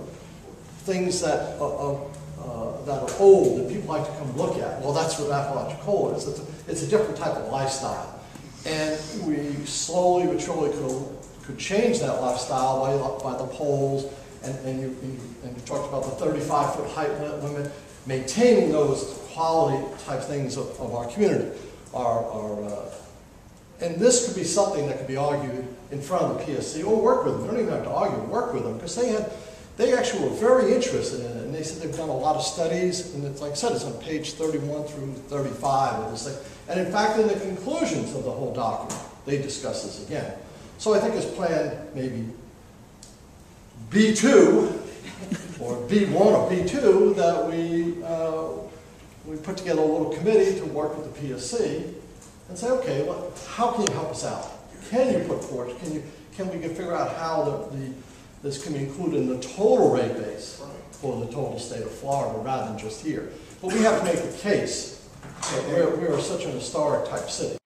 things that are, uh, that are old that people like to come look at? Well, that's what Apalachicola is. It's a, it's a different type of lifestyle. And we slowly but surely could, could change that lifestyle by, by the polls. And, and, you, you, and you talked about the thirty-five foot height limit, maintaining those quality type things of, of our community. Our, our, uh, and this could be something that could be argued in front of the P S C, or work with them. They don't even have to argue, work with them, because they had, they actually were very interested in it, and they said they've done a lot of studies, and it's like I said, it's on page thirty-one through thirty-five, and, it's like, and in fact, in the conclusions of the whole document, they discuss this again. So I think this plan maybe B two, or B one or B two, that we, uh, we put together a little committee to work with the P S C and say, okay, well, how can you help us out? Can you put forth, can, you, can we figure out how the, the, this can be included in the total rate base for the total state of Florida rather than just here? But we have to make the case that we're, we're such an historic type city.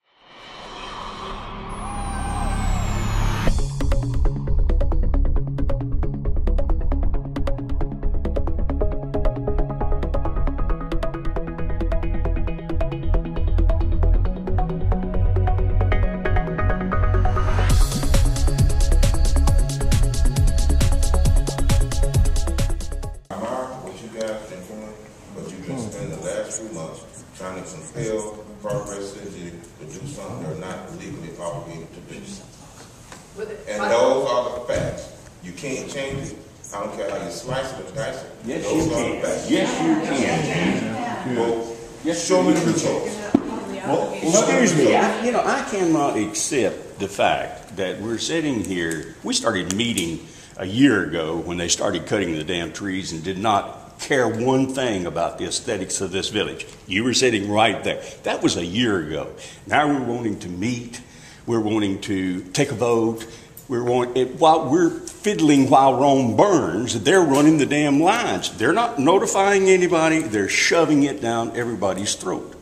Cannot accept the fact that we're sitting here. We started meeting a year ago when they started cutting the damn trees and did not care one thing about the aesthetics of this village. You were sitting right there. That was a year ago. Now we're wanting to meet. We're wanting to take a vote. We're want, it, while we're fiddling while Rome burns, they're running the damn lines. They're not notifying anybody. They're shoving it down everybody's throat.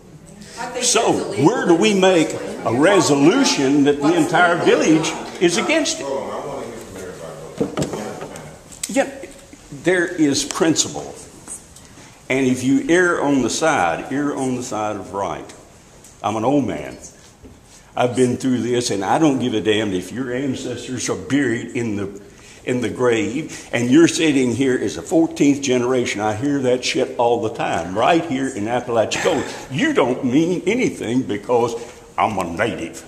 So where do we make a resolution that the entire village is against it? Yeah, there is principle. And if you err on the side, err on the side of right. I'm an old man. I've been through this, and I don't give a damn if your ancestors are buried in the in the grave, and you're sitting here as a fourteenth generation. I hear that shit all the time, right here in Apalachicola. You don't mean anything because I'm a native.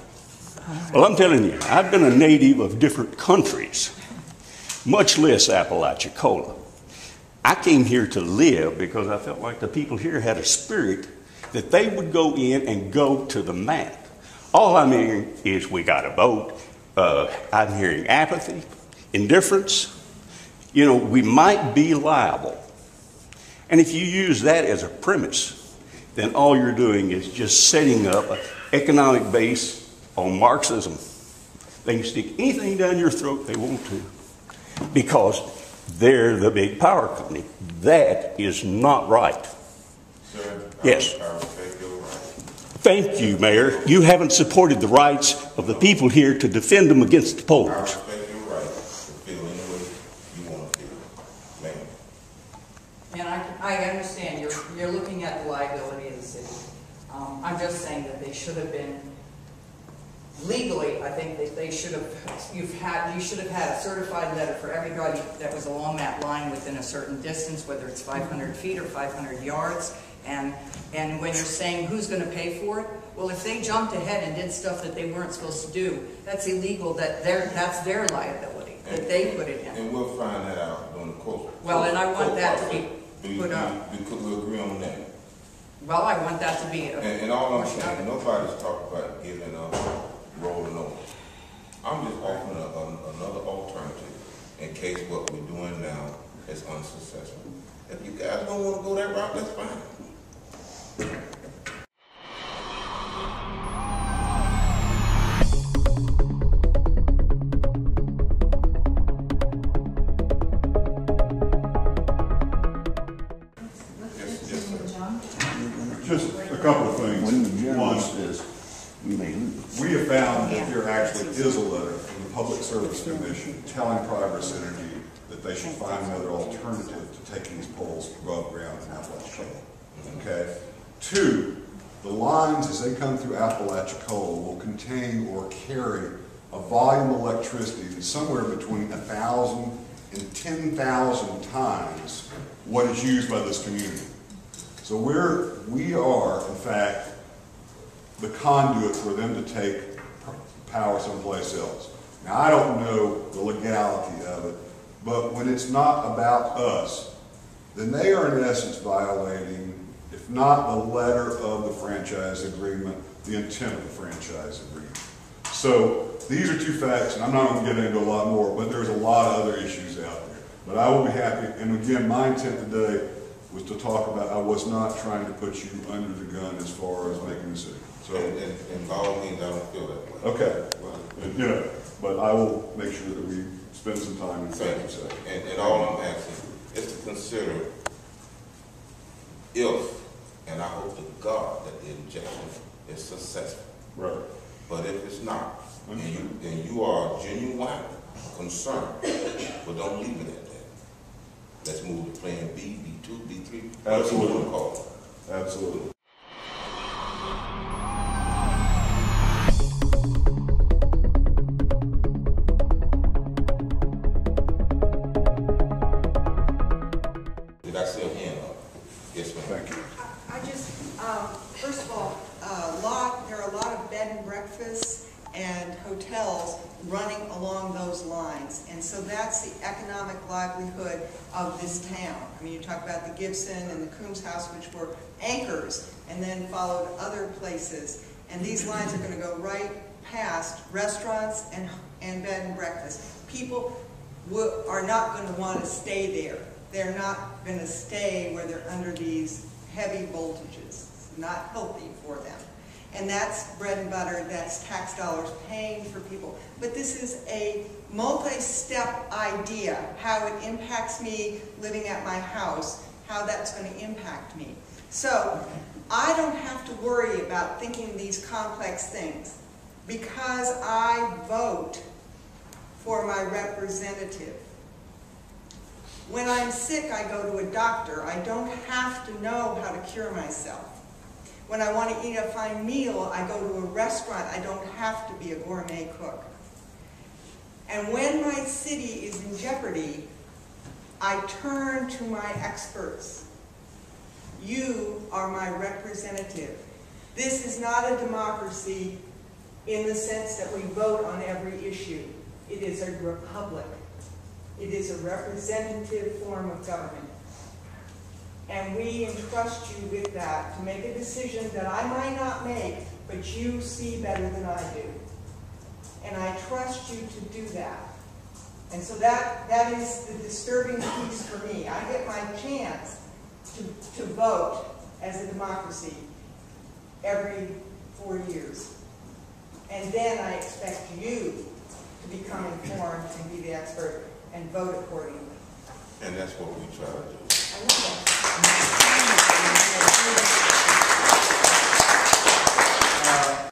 Well, I'm telling you, I've been a native of different countries, much less Apalachicola. I came here to live because I felt like the people here had a spirit that they would go in and go to the map. All I'm hearing is we got a vote. Uh, I'm hearing apathy. Indifference, you know, we might be liable. And if you use that as a premise, then all you're doing is just setting up an economic base on Marxism. They can stick anything down your throat they want to because they're the big power company. That is not right. Sir, yes. Thank you, Mayor. You haven't supported the rights of the people here to defend them against the pollers. I understand you're, you're looking at the liability of the city. Um, I'm just saying that they should have been legally. I think that they should have. You've had you should have had a certified letter for everybody that was along that line within a certain distance, whether it's five hundred feet or five hundred yards. And and when you're saying who's going to pay for it, well, if they jumped ahead and did stuff that they weren't supposed to do, that's illegal. That their that's their liability that they put it in. And we'll find that out on the court. Well, and I want that to be. Do you, do you, could we agree on that? Well, I want that to be a... And, and all I'm saying, nobody's talking about giving up, rolling over. I'm just offering a, a, another alternative in case what we're doing now is unsuccessful. If you guys don't want to go that route, that's fine. you may lose. We have found that there actually is a letter from the Public Service Commission telling Progress Energy that they should find another alternative to taking these poles above ground in Apalachicola. Okay? Two, the lines as they come through Apalachicola will contain or carry a volume of electricity that's somewhere between one thousand and ten thousand times what is used by this community. So we're, we are, in fact, the conduit for them to take power someplace else. Now, I don't know the legality of it, but when it's not about us, then they are in essence violating, if not the letter of the franchise agreement, the intent of the franchise agreement. So these are two facts, and I'm not going to get into a lot more, but there's a lot of other issues out there. But I will be happy, and again, my intent today was to talk about, I was not trying to put you under the gun as far as making the decision. So, and, and, and by all means, I don't feel that way. Okay. But, you know, but I will make sure that we spend some time in fact. And, and all I'm asking is to consider if, and I hope to God that the injection is successful. Right. But if it's not, and you, and you are genuinely concerned, but don't leave it at that. Let's move to plan B, B two, B three. Absolutely. Call it. Absolutely. Livelihood of this town. I mean, you talk about the Gibson and the Coombs House, which were anchors, and then followed other places. And these lines are going to go right past restaurants and, and bed and breakfast. People are not going to want to stay there. They're not going to stay where they're under these heavy voltages. It's not healthy for them. And that's bread and butter, that's tax dollars paying for people. But this is a multi-step idea, how it impacts me living at my house, how that's going to impact me. So I don't have to worry about thinking these complex things because I vote for my representative. When I'm sick, I go to a doctor. I don't have to know how to cure myself. When I want to eat a fine meal, I go to a restaurant. I don't have to be a gourmet cook. And when my city is in jeopardy, I turn to my experts. You are my representative. This is not a democracy in the sense that we vote on every issue. It is a republic. It is a representative form of government. And we entrust you with that to make a decision that I might not make, but you see better than I do. And I trust you to do that. And so that, that is the disturbing piece for me. I get my chance to, to vote as a democracy every four years. And then I expect you to become informed and be the expert and vote accordingly. And that's what we try to do. I love that. Uh,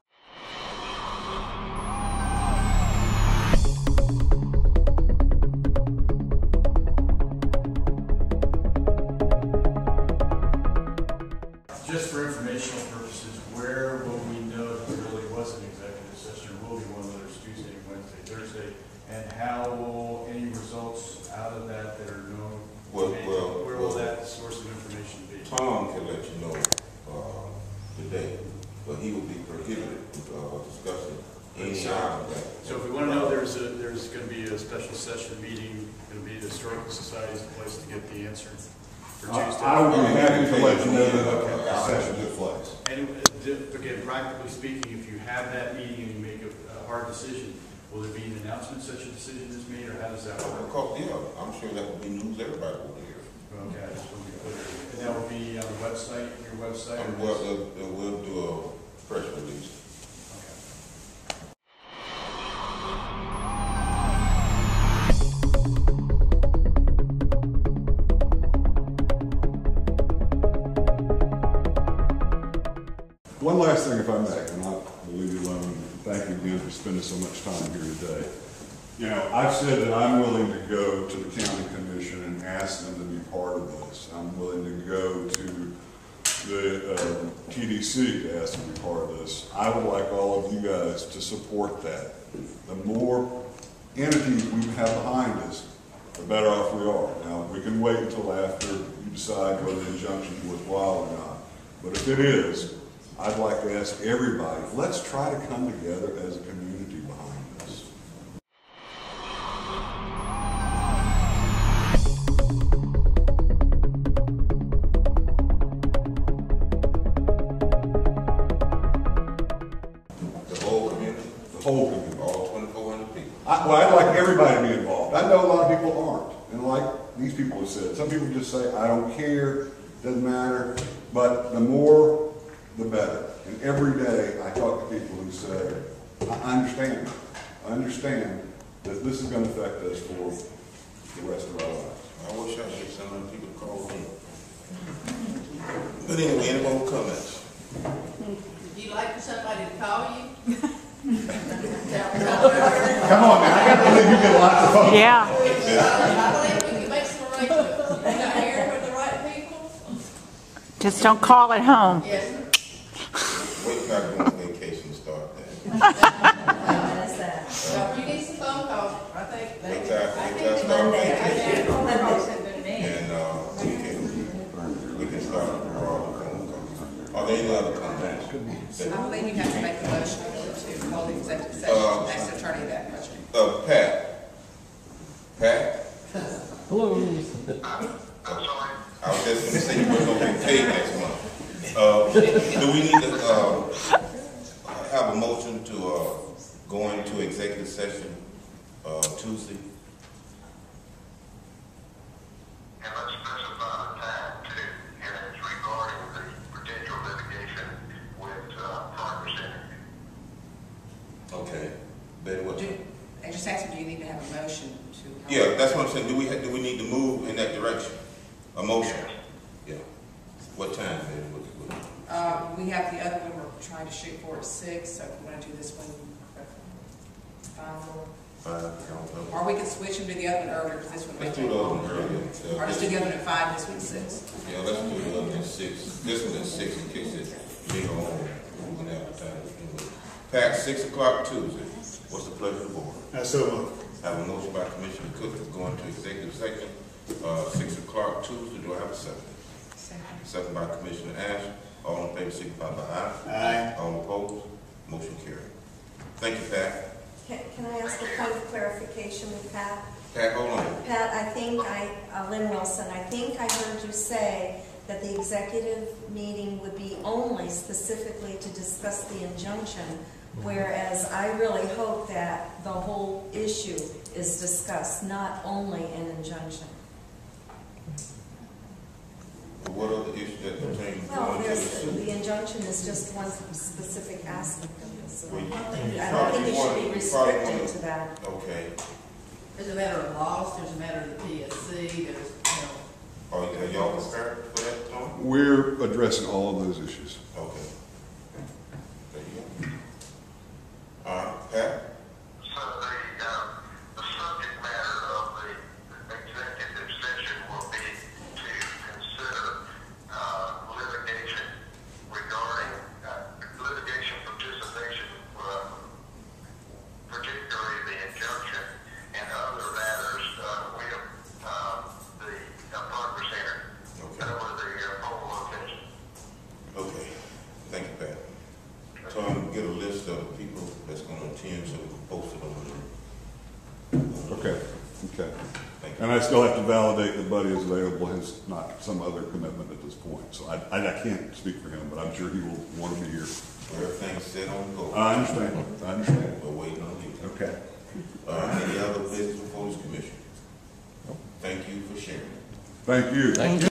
Just for informational purposes, where will we know that there really was an executive session? There will be one, whether it's Tuesday, Wednesday, Thursday, and how will any results out of that that are known? Well, well, where will well, that source of information be? Tom can let you know uh, today, but he will be prohibited uh, discussing any so, item. That, so if we want to know there's a, there's going to be a special session meeting, it'll be the Historical Society's place to get the answer for uh, Tuesday. I would be happy to let you know that a session took place. And again, practically speaking, if you have that meeting and you make a, a hard decision, will there be an announcement such a decision is made, or how does that work? Course, yeah, I'm sure that will be news. Everybody will hear. Okay, I just want to put it. And that will be on the website, your website? Um, well, uh, we'll do a press release. Okay. One last thing, if come back, and I'll leave you alone. Thank you again for spending so much time here today. You know, I've said that I'm willing to go to the county commission and ask them to be part of this. I'm willing to go to the uh, T D C to ask them to be part of this. I would like all of you guys to support that. The more entities we have behind us, the better off we are. Now, we can wait until after you decide whether the injunction is worthwhile or not. But if it is, I'd like to ask everybody, let's try to come together as a community. Some people just say, I don't care, doesn't matter, but the more, the better. And every day I talk to people who say, I understand, I understand that this is going to affect us for the rest of our lives. I wish I had some other people to call in. But anyway, any more comments? Do you like for somebody to call you? Come on, man, I got to believe you get lots of phone. Yeah. yeah. Just don't call it home. Yes. We're not going on vacation start then. That. You need some phone calls. I think that's exactly. Monday. And uh, we can we can start all the phone calls. Are there any other comments? I don't think you have to make a motion to hold the executive session. Uh, Next attorney that question. Uh, Pat. Pat. Hello. I'm, I'm sorry. I was just going to say you weren't going to get paid next month. Uh, do we need to uh, have a motion to uh, go into executive session uh, Tuesday? And let's specify a time too, and it's regarding the potential litigation with uh, Progress Energy. Okay. Betty, what? Do, I just asked, do you need to have a motion to? Yeah, that's what I'm saying. Do we have, do we need to move in that direction? A motion. Yeah. What time? Uh, we have the other one we're trying to shoot for at six, so if we want to do this one, five or five. Or we can switch them to the other one earlier because this one. Let's do the other one earlier. Or just do the other one at five, this one at six. Yeah, let's do the other one at six. This one at six in case it's big on moving out of time. Pack six o'clock Tuesday. What's the pleasure of the board? That's so much. I have a motion by Commissioner Cook to go into executive session. Uh, six o'clock Tuesday. Do I have a second? Second. Second by Commissioner Ash. All in favor, signify by aye. Aye. All opposed. Motion carried. Thank you, Pat. Can, can I ask a point of clarification with Pat? Pat, hold on. Pat, I think I, uh, Lynn Wilson, I think I heard you say that the executive meeting would be only specifically to discuss the injunction, whereas I really hope that the whole issue is discussed, not only an injunction. What other issues that pertain to well, the suit? The injunction is just one specific aspect of this. So well, you, you I don't think it should be restricted to that. Okay. There's a matter of loss, there's a matter of the P S C, there's, you know. Are, are y'all concerned for that, Tom? We're addressing all of those issues. Okay. There you go. All right, Pat? So the, uh, the subject matter of the executive session will be and I still have to validate that Buddy is available, has not some other commitment at this point. So I, I, I can't speak for him, but I'm sure he will want to be here. Everything's set on go. I understand. I understand. We're waiting on you. Okay. Uh, any other business before this commission? Thank you for sharing. Thank you. Thank you.